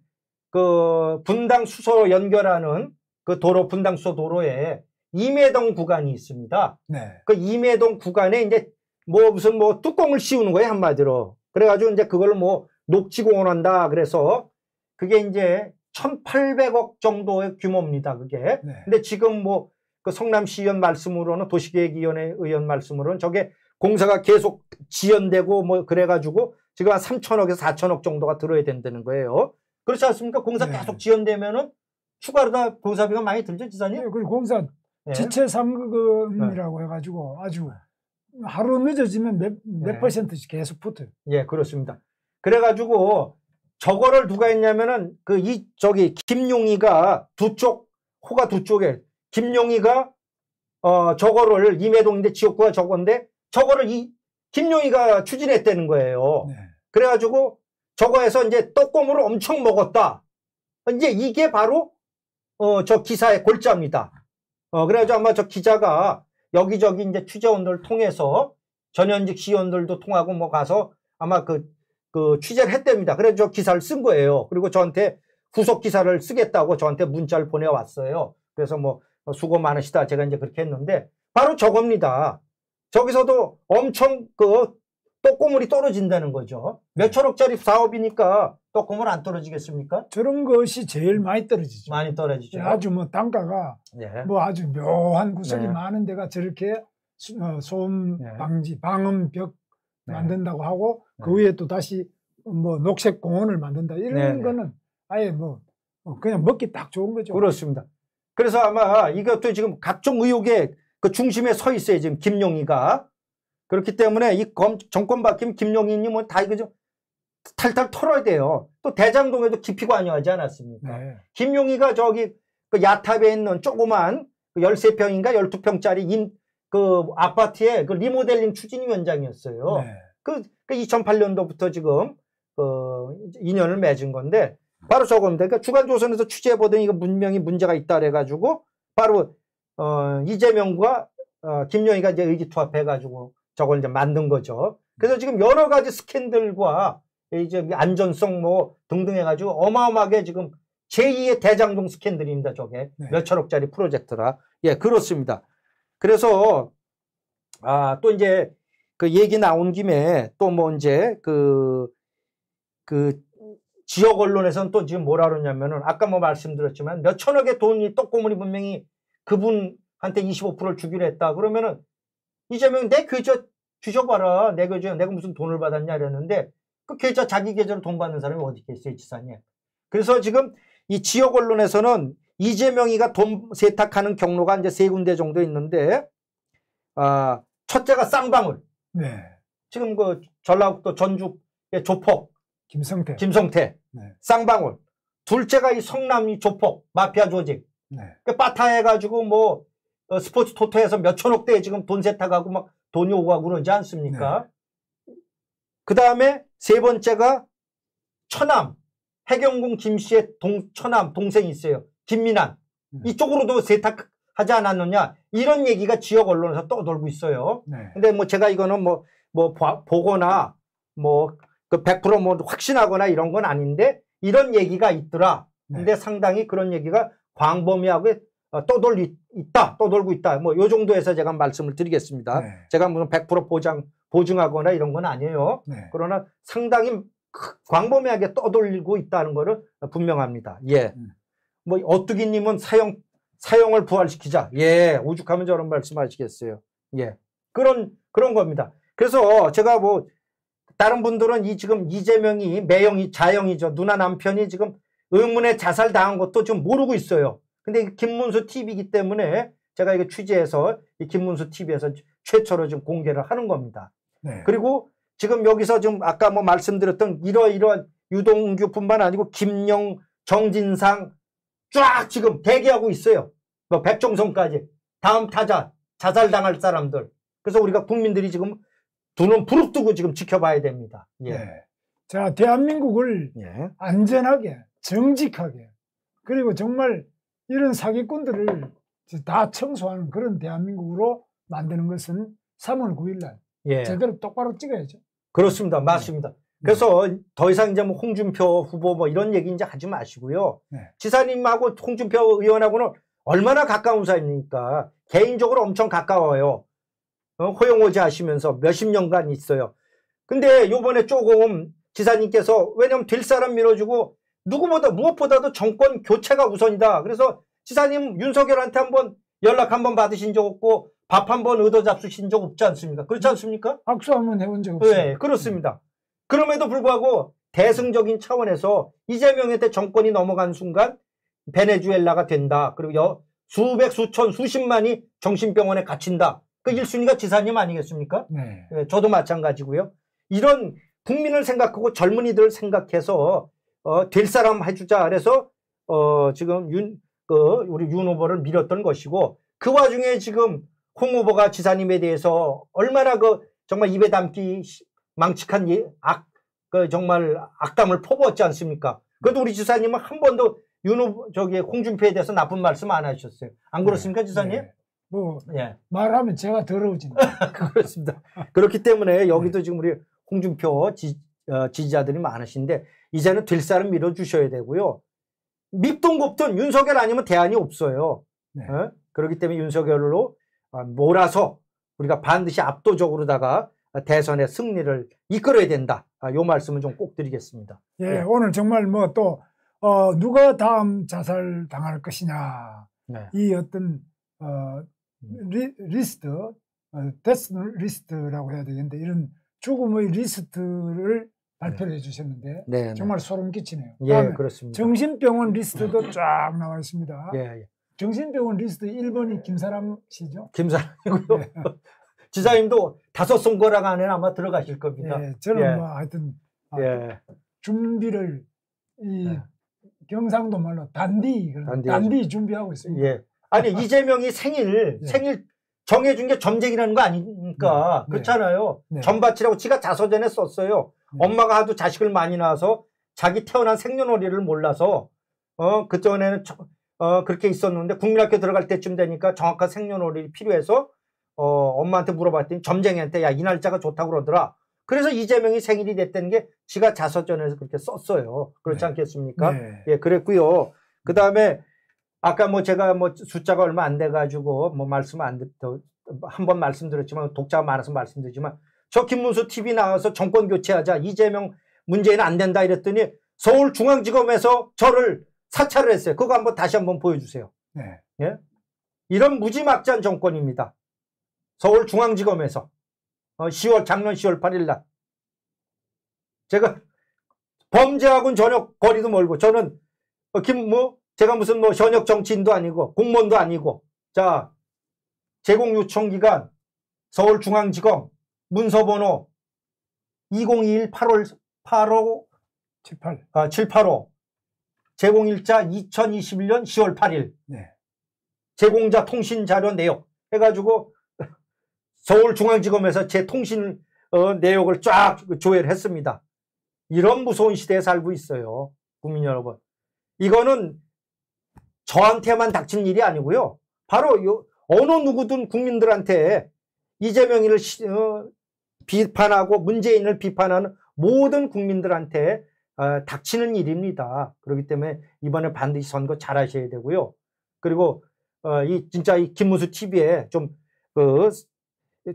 그 분당 수소로 연결하는 그 도로, 분당 수소 도로에 임해동 구간이 있습니다. 네. 그 임해동 구간에 이제 뭐 무슨 뭐 뚜껑을 씌우는 거예요, 한마디로. 그래가지고 이제 그걸 뭐 녹지공원한다. 그래서 그게 이제 1,800억 정도의 규모입니다, 그게. 네. 근데 지금 뭐 그 성남시의원 말씀으로는, 도시계획위원회 의원 말씀으로는 저게 공사가 계속 지연되고 뭐 그래가지고 지금 한 3,000억에서 4,000억 정도가 들어야 된다는 거예요. 그렇지 않습니까? 공사 네. 계속 지연되면은 추가로 다 공사비가 많이 들죠, 지사님? 네, 그리고 공사 네. 지체 상금이라고 네. 해가지고 아주 하루 늦어지면 몇 퍼센트씩 계속 붙어요. 예, 네, 그렇습니다. 그래가지고 저거를 누가 했냐면은 저기 김용희가 두 쪽, 호가 두 쪽에 김용희가 저거를 임해동인데 지역구가 저건데 저거를 김용희가 추진했다는 거예요. 네. 그래가지고 저거에서 이제 떡고물을 엄청 먹었다. 이제 이게 바로 저 기사의 골자입니다. 그래가지고 아마 저 기자가 여기저기 이제 취재원들 통해서 전현직 시의원들도 통하고 뭐 가서 아마 그 취재를 했답니다. 그래서 저 기사를 쓴 거예요. 그리고 저한테 후속 기사를 쓰겠다고 저한테 문자를 보내왔어요. 그래서 뭐 수고 많으시다 제가 이제 그렇게 했는데 바로 저겁니다. 저기서도 엄청 그 떡고물이 떨어진다는 거죠. 몇 천억짜리 사업이니까 떡고물 안 떨어지겠습니까? 저런 것이 제일 많이 떨어지죠. 많이 떨어지죠. 아주 뭐 단가가 네. 뭐 아주 묘한 구석이 네. 많은 데가 저렇게 소음 네. 방지 방음벽 네. 만든다고 하고 네. 그 위에 또 다시 뭐 녹색 공원을 만든다 이런 네. 거는 아예 뭐 그냥 먹기 딱 좋은 거죠. 그렇습니다. 그래서 아마 이것도 지금 각종 의혹의 그 중심에 서 있어요. 지금 김용희가. 그렇기 때문에 이 정권 바뀌면 김용희님 뭐 다 이거 좀 탈탈 털어야 돼요. 또 대장동에도 깊이 관여하지 않았습니까? 네. 김용희가 저기 그 야탑에 있는 조그만 13평인가 12평짜리 그 아파트의 그 리모델링 추진위원장이었어요. 네. 그 2008년도부터 지금 그 인연을 맺은 건데 바로 저겁니다. 그러니까 주간조선에서 취재해보더니 이거 분명히 문제가 있다 그래가지고 바로 이재명과 김용희가 이제 의기투합해가지고 저걸 이제 만든 거죠. 그래서 지금 여러 가지 스캔들과 이제 안전성 뭐 등등 해가지고 어마어마하게 지금 제2의 대장동 스캔들입니다. 저게 네. 몇 천억짜리 프로젝트라. 예, 그렇습니다. 그래서 또 이제 그 얘기 나온 김에 또 뭐 이제 그 지역 언론에서는 또 지금 뭐라 그러냐면은 아까 뭐 말씀드렸지만 몇 천억의 돈이 떡고물이 분명히 그분한테 25%를 주기로 했다. 그러면은 이재명 내 계좌 주셔봐라. 내 계좌 내가 무슨 돈을 받았냐 이랬는데 그 계좌 자기 계좌로 돈 받는 사람이 어디 있겠어요, 지사님. 그래서 지금 이 지역 언론에서는 이재명이가 돈 세탁하는 경로가 이제 3군데 정도 있는데 첫째가 쌍방울. 네. 지금 그 전라북도 전주의 조폭. 김성태. 네. 쌍방울. 둘째가 이 성남이 조폭 마피아 조직. 네. 그 빠타해가지고 뭐 스포츠 토토에서 몇 천억대에 지금 돈 세탁하고 막 돈이 오고 가고 그러지 않습니까? 네. 그 다음에 세 번째가 천암 해경궁 김씨의 천암 동생이 있어요. 김민한. 네. 이쪽으로도 세탁하지 않았느냐 이런 얘기가 지역 언론에서 떠돌고 있어요. 네. 근데 뭐 제가 이거는 뭐 보거나 뭐 그 100% 뭐 확신하거나 이런 건 아닌데 이런 얘기가 있더라. 근데 네. 상당히 그런 얘기가 광범위하고 떠돌고 있다. 뭐 요 정도에서 제가 말씀을 드리겠습니다. 네. 제가 무슨 100% 보증하거나 이런 건 아니에요. 네. 그러나 상당히 광범위하게 떠돌리고 있다는 거를 분명합니다. 예. 뭐 어뚜기님은 사형을 부활시키자. 예. 오죽하면 저런 말씀하시겠어요. 예. 그런 겁니다. 그래서 제가 뭐 다른 분들은 이 지금 이재명이 매형이 자형이죠. 누나 남편이 지금 의문에 자살당한 것도 지금 모르고 있어요. 근데 김문수 TV이기 때문에 제가 이거 취재해서 이 김문수 TV에서 최초로 지금 공개를 하는 겁니다. 네. 그리고 지금 여기서 지금 아까 뭐 말씀드렸던 이러이러한 유동규뿐만 아니고 김용, 정진상 쫙 지금 대기하고 있어요. 뭐 백종선까지 다음 타자 자살당할 사람들. 그래서 우리가 국민들이 지금 두 눈 부릅뜨고 지금 지켜봐야 됩니다. 예. 네. 자, 대한민국을 예. 안전하게 정직하게 그리고 정말 이런 사기꾼들을 다 청소하는 그런 대한민국으로 만드는 것은 3월 9일날 예. 제대로 똑바로 찍어야죠. 그렇습니다. 맞습니다. 네. 그래서 더 이상 이제 뭐 홍준표 후보 뭐 이런 얘기 이제 하지 마시고요. 네. 지사님하고 홍준표 의원하고는 얼마나 가까운 사이입니까? 개인적으로 엄청 가까워요. 허용호제 하시면서 몇십 년간 있어요. 근데 요번에 조금 지사님께서 왜냐면 될 사람 밀어주고 무엇보다도 정권 교체가 우선이다. 그래서 지사님 윤석열한테 한번 연락 한번 받으신 적 없고 밥 한번 얻어 잡수신 적 없지 않습니까? 그렇지 않습니까? 악수 한번 해본 적 없어요. 네, 그렇습니다. 그럼에도 불구하고 대승적인 차원에서 이재명한테 정권이 넘어간 순간 베네수엘라가 된다. 그리고 수백, 수천, 수십만이 정신병원에 갇힌다. 그 1순위가 지사님 아니겠습니까? 네. 네, 저도 마찬가지고요. 이런 국민을 생각하고 젊은이들을 생각해서 될 사람 해주자 그래서 지금 우리 윤 후보를 밀었던 것이고 그 와중에 지금 홍 후보가 지사님에 대해서 얼마나 그 정말 입에 담기 망측한 정말 악담을 퍼부었지 않습니까? 그래도 우리 지사님은 한 번도 윤 후보 홍준표에 대해서 나쁜 말씀 안 하셨어요. 안 그렇습니까, 네, 지사님? 네. 뭐 네. 말하면 제가 더러워진다. 그렇습니다. 그렇기 때문에 여기도 네. 지금 우리 홍준표 지지자들이 많으신데 이제는 될 사람 밀어주셔야 되고요. 밉든 곱든 윤석열 아니면 대안이 없어요. 네. 어? 그렇기 때문에 윤석열로 몰아서 우리가 반드시 압도적으로다가 대선의 승리를 이끌어야 된다. 요 말씀은 좀 꼭 드리겠습니다. 예, 예. 오늘 정말 뭐 또 누가 다음 자살 당할 것이냐. 네. 이 어떤 리스트, 데스 리스트라고 해야 되겠는데 이런 죽음의 리스트를 발표를 네. 해주셨는데 네, 정말 네. 소름 끼치네요. 예, 그렇습니다. 정신병원 리스트도 쫙 나와 있습니다. 예, 예. 정신병원 리스트 1번이 김사람 씨죠? 김사람이고요. 예. 지사님도 5 선거락 안에 아마 들어가실 겁니다. 예, 저는 예. 뭐 하여튼 예. 준비를 이 예. 경상도 말로 단디 준비하고 있습니다. 예. 아니 이재명이 생일 정해준 게 점쟁이라는 거 아닙니까? 네. 그렇잖아요. 네. 점밭이라고 지가 자서전에 썼어요. 네. 엄마가 하도 자식을 많이 낳아서 자기 태어난 생년월일을 몰라서 그전에는 그렇게 있었는데 국민학교 들어갈 때쯤 되니까 정확한 생년월일이 필요해서 엄마한테 물어봤더니 점쟁이한테 야, 이 날짜가 좋다고 그러더라. 그래서 이재명이 생일이 됐다는 게 지가 자서전에서 그렇게 썼어요. 그렇지 네. 않겠습니까? 네. 예, 그랬고요. 그 다음에 아까 뭐 제가 뭐 숫자가 얼마 안 돼가지고 뭐 말씀 안 듣고 한번 말씀드렸지만 독자가 많아서 말씀드리지만 저 김문수 TV 나와서 정권 교체하자 이재명 문재인 안 된다 이랬더니 서울중앙지검에서 저를 사찰을 했어요. 그거 한번 다시 한번 보여주세요. 네. 예? 이런 무지막지한 정권입니다. 서울중앙지검에서 작년 10월 8일 날 제가 범죄하고는 전혀 거리도 멀고 저는 제가 무슨 뭐 현역 정치인도 아니고 공무원도 아니고 자 제공 요청 기간 서울중앙지검 문서번호 2021 785 제공일자 2021년 10월 8일 네. 제공자 통신자료 내역 해가지고 서울중앙지검에서 제 통신 내역을 쫙 조회를 했습니다. 이런 무서운 시대에 살고 있어요. 국민 여러분 이거는 저한테만 닥친 일이 아니고요. 바로 어느 누구든 국민들한테 이재명을 비판하고 문재인을 비판하는 모든 국민들한테 닥치는 일입니다. 그렇기 때문에 이번에 반드시 선거 잘 하셔야 되고요. 그리고 진짜 이 김문수 TV에 좀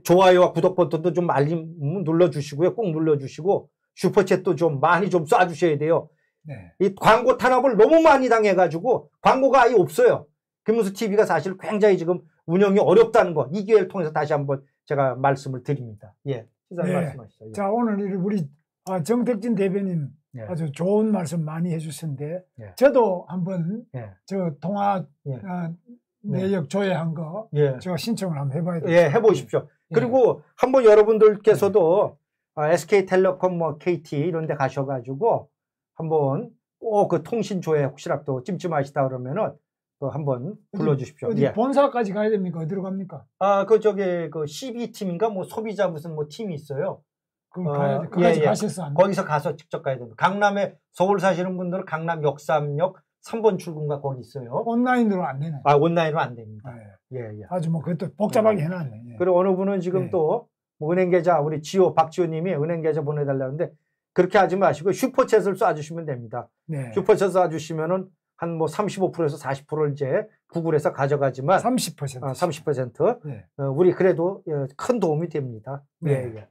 좋아요와 구독 버튼도 좀 알림 눌러주시고요. 꼭 눌러주시고 슈퍼챗도 좀 많이 좀 쏴주셔야 돼요. 네. 이 광고 탄압을 너무 많이 당해가지고 광고가 아예 없어요. 김문수 TV가 사실 굉장히 지금 운영이 어렵다는 거 이 기회를 통해서 다시 한번 제가 말씀을 드립니다. 예, 시사님 네. 말씀하시죠. 예. 자 오늘 우리 정택진 대변인 예. 아주 좋은 말씀 많이 해주셨는데 예. 저도 한번 예. 저 통화 내역 조회한 거 저 예. 신청을 한번 해봐야 돼요. 예, 해보십시오. 예. 그리고 한번 여러분들께서도 예. SK텔레콤, 뭐 KT 이런 데 가셔가지고 한번 꼭 그 통신 조회 혹시라도 찜찜하시다 그러면은 한번 불러주십시오. 어디 예. 본사까지 가야 됩니까? 어디로 갑니까? 아, 저기 CB팀인가 뭐 소비자 무슨 뭐 팀이 있어요. 그럼 가야 돼. 거기까지 가셨어 안 돼? 거기서 가서 직접 가야 됩니다. 강남에 서울 사시는 분들은 강남 역삼역 3번 출구가 거기 있어요. 온라인으로 안 되나요? 아, 온라인으로 안 됩니다. 예, 예. 예. 아주 뭐 그것도 복잡하게 해놨네. 예. 그리고 어느 분은 지금 예. 또 뭐 은행계좌 우리 박지호님이 은행계좌 보내달라는데. 그렇게 하지 마시고 슈퍼챗을 쏴주시면 됩니다. 네. 슈퍼챗 쏴주시면은 한 뭐 35%에서 40%를 이제 구글에서 가져가지만 30% 네. 우리 그래도 큰 도움이 됩니다. 네. 예, 예.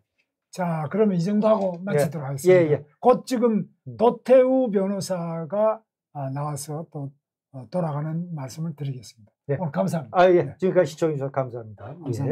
자 그러면 이 정도 하고 마치도록 예. 하겠습니다. 예, 예. 곧 지금 도태우 변호사가 나와서 또 돌아가는 말씀을 드리겠습니다. 예. 오늘 감사합니다. 아, 예. 네. 지금까지 시청해주셔서 감사합니다. 감사합니다. 예.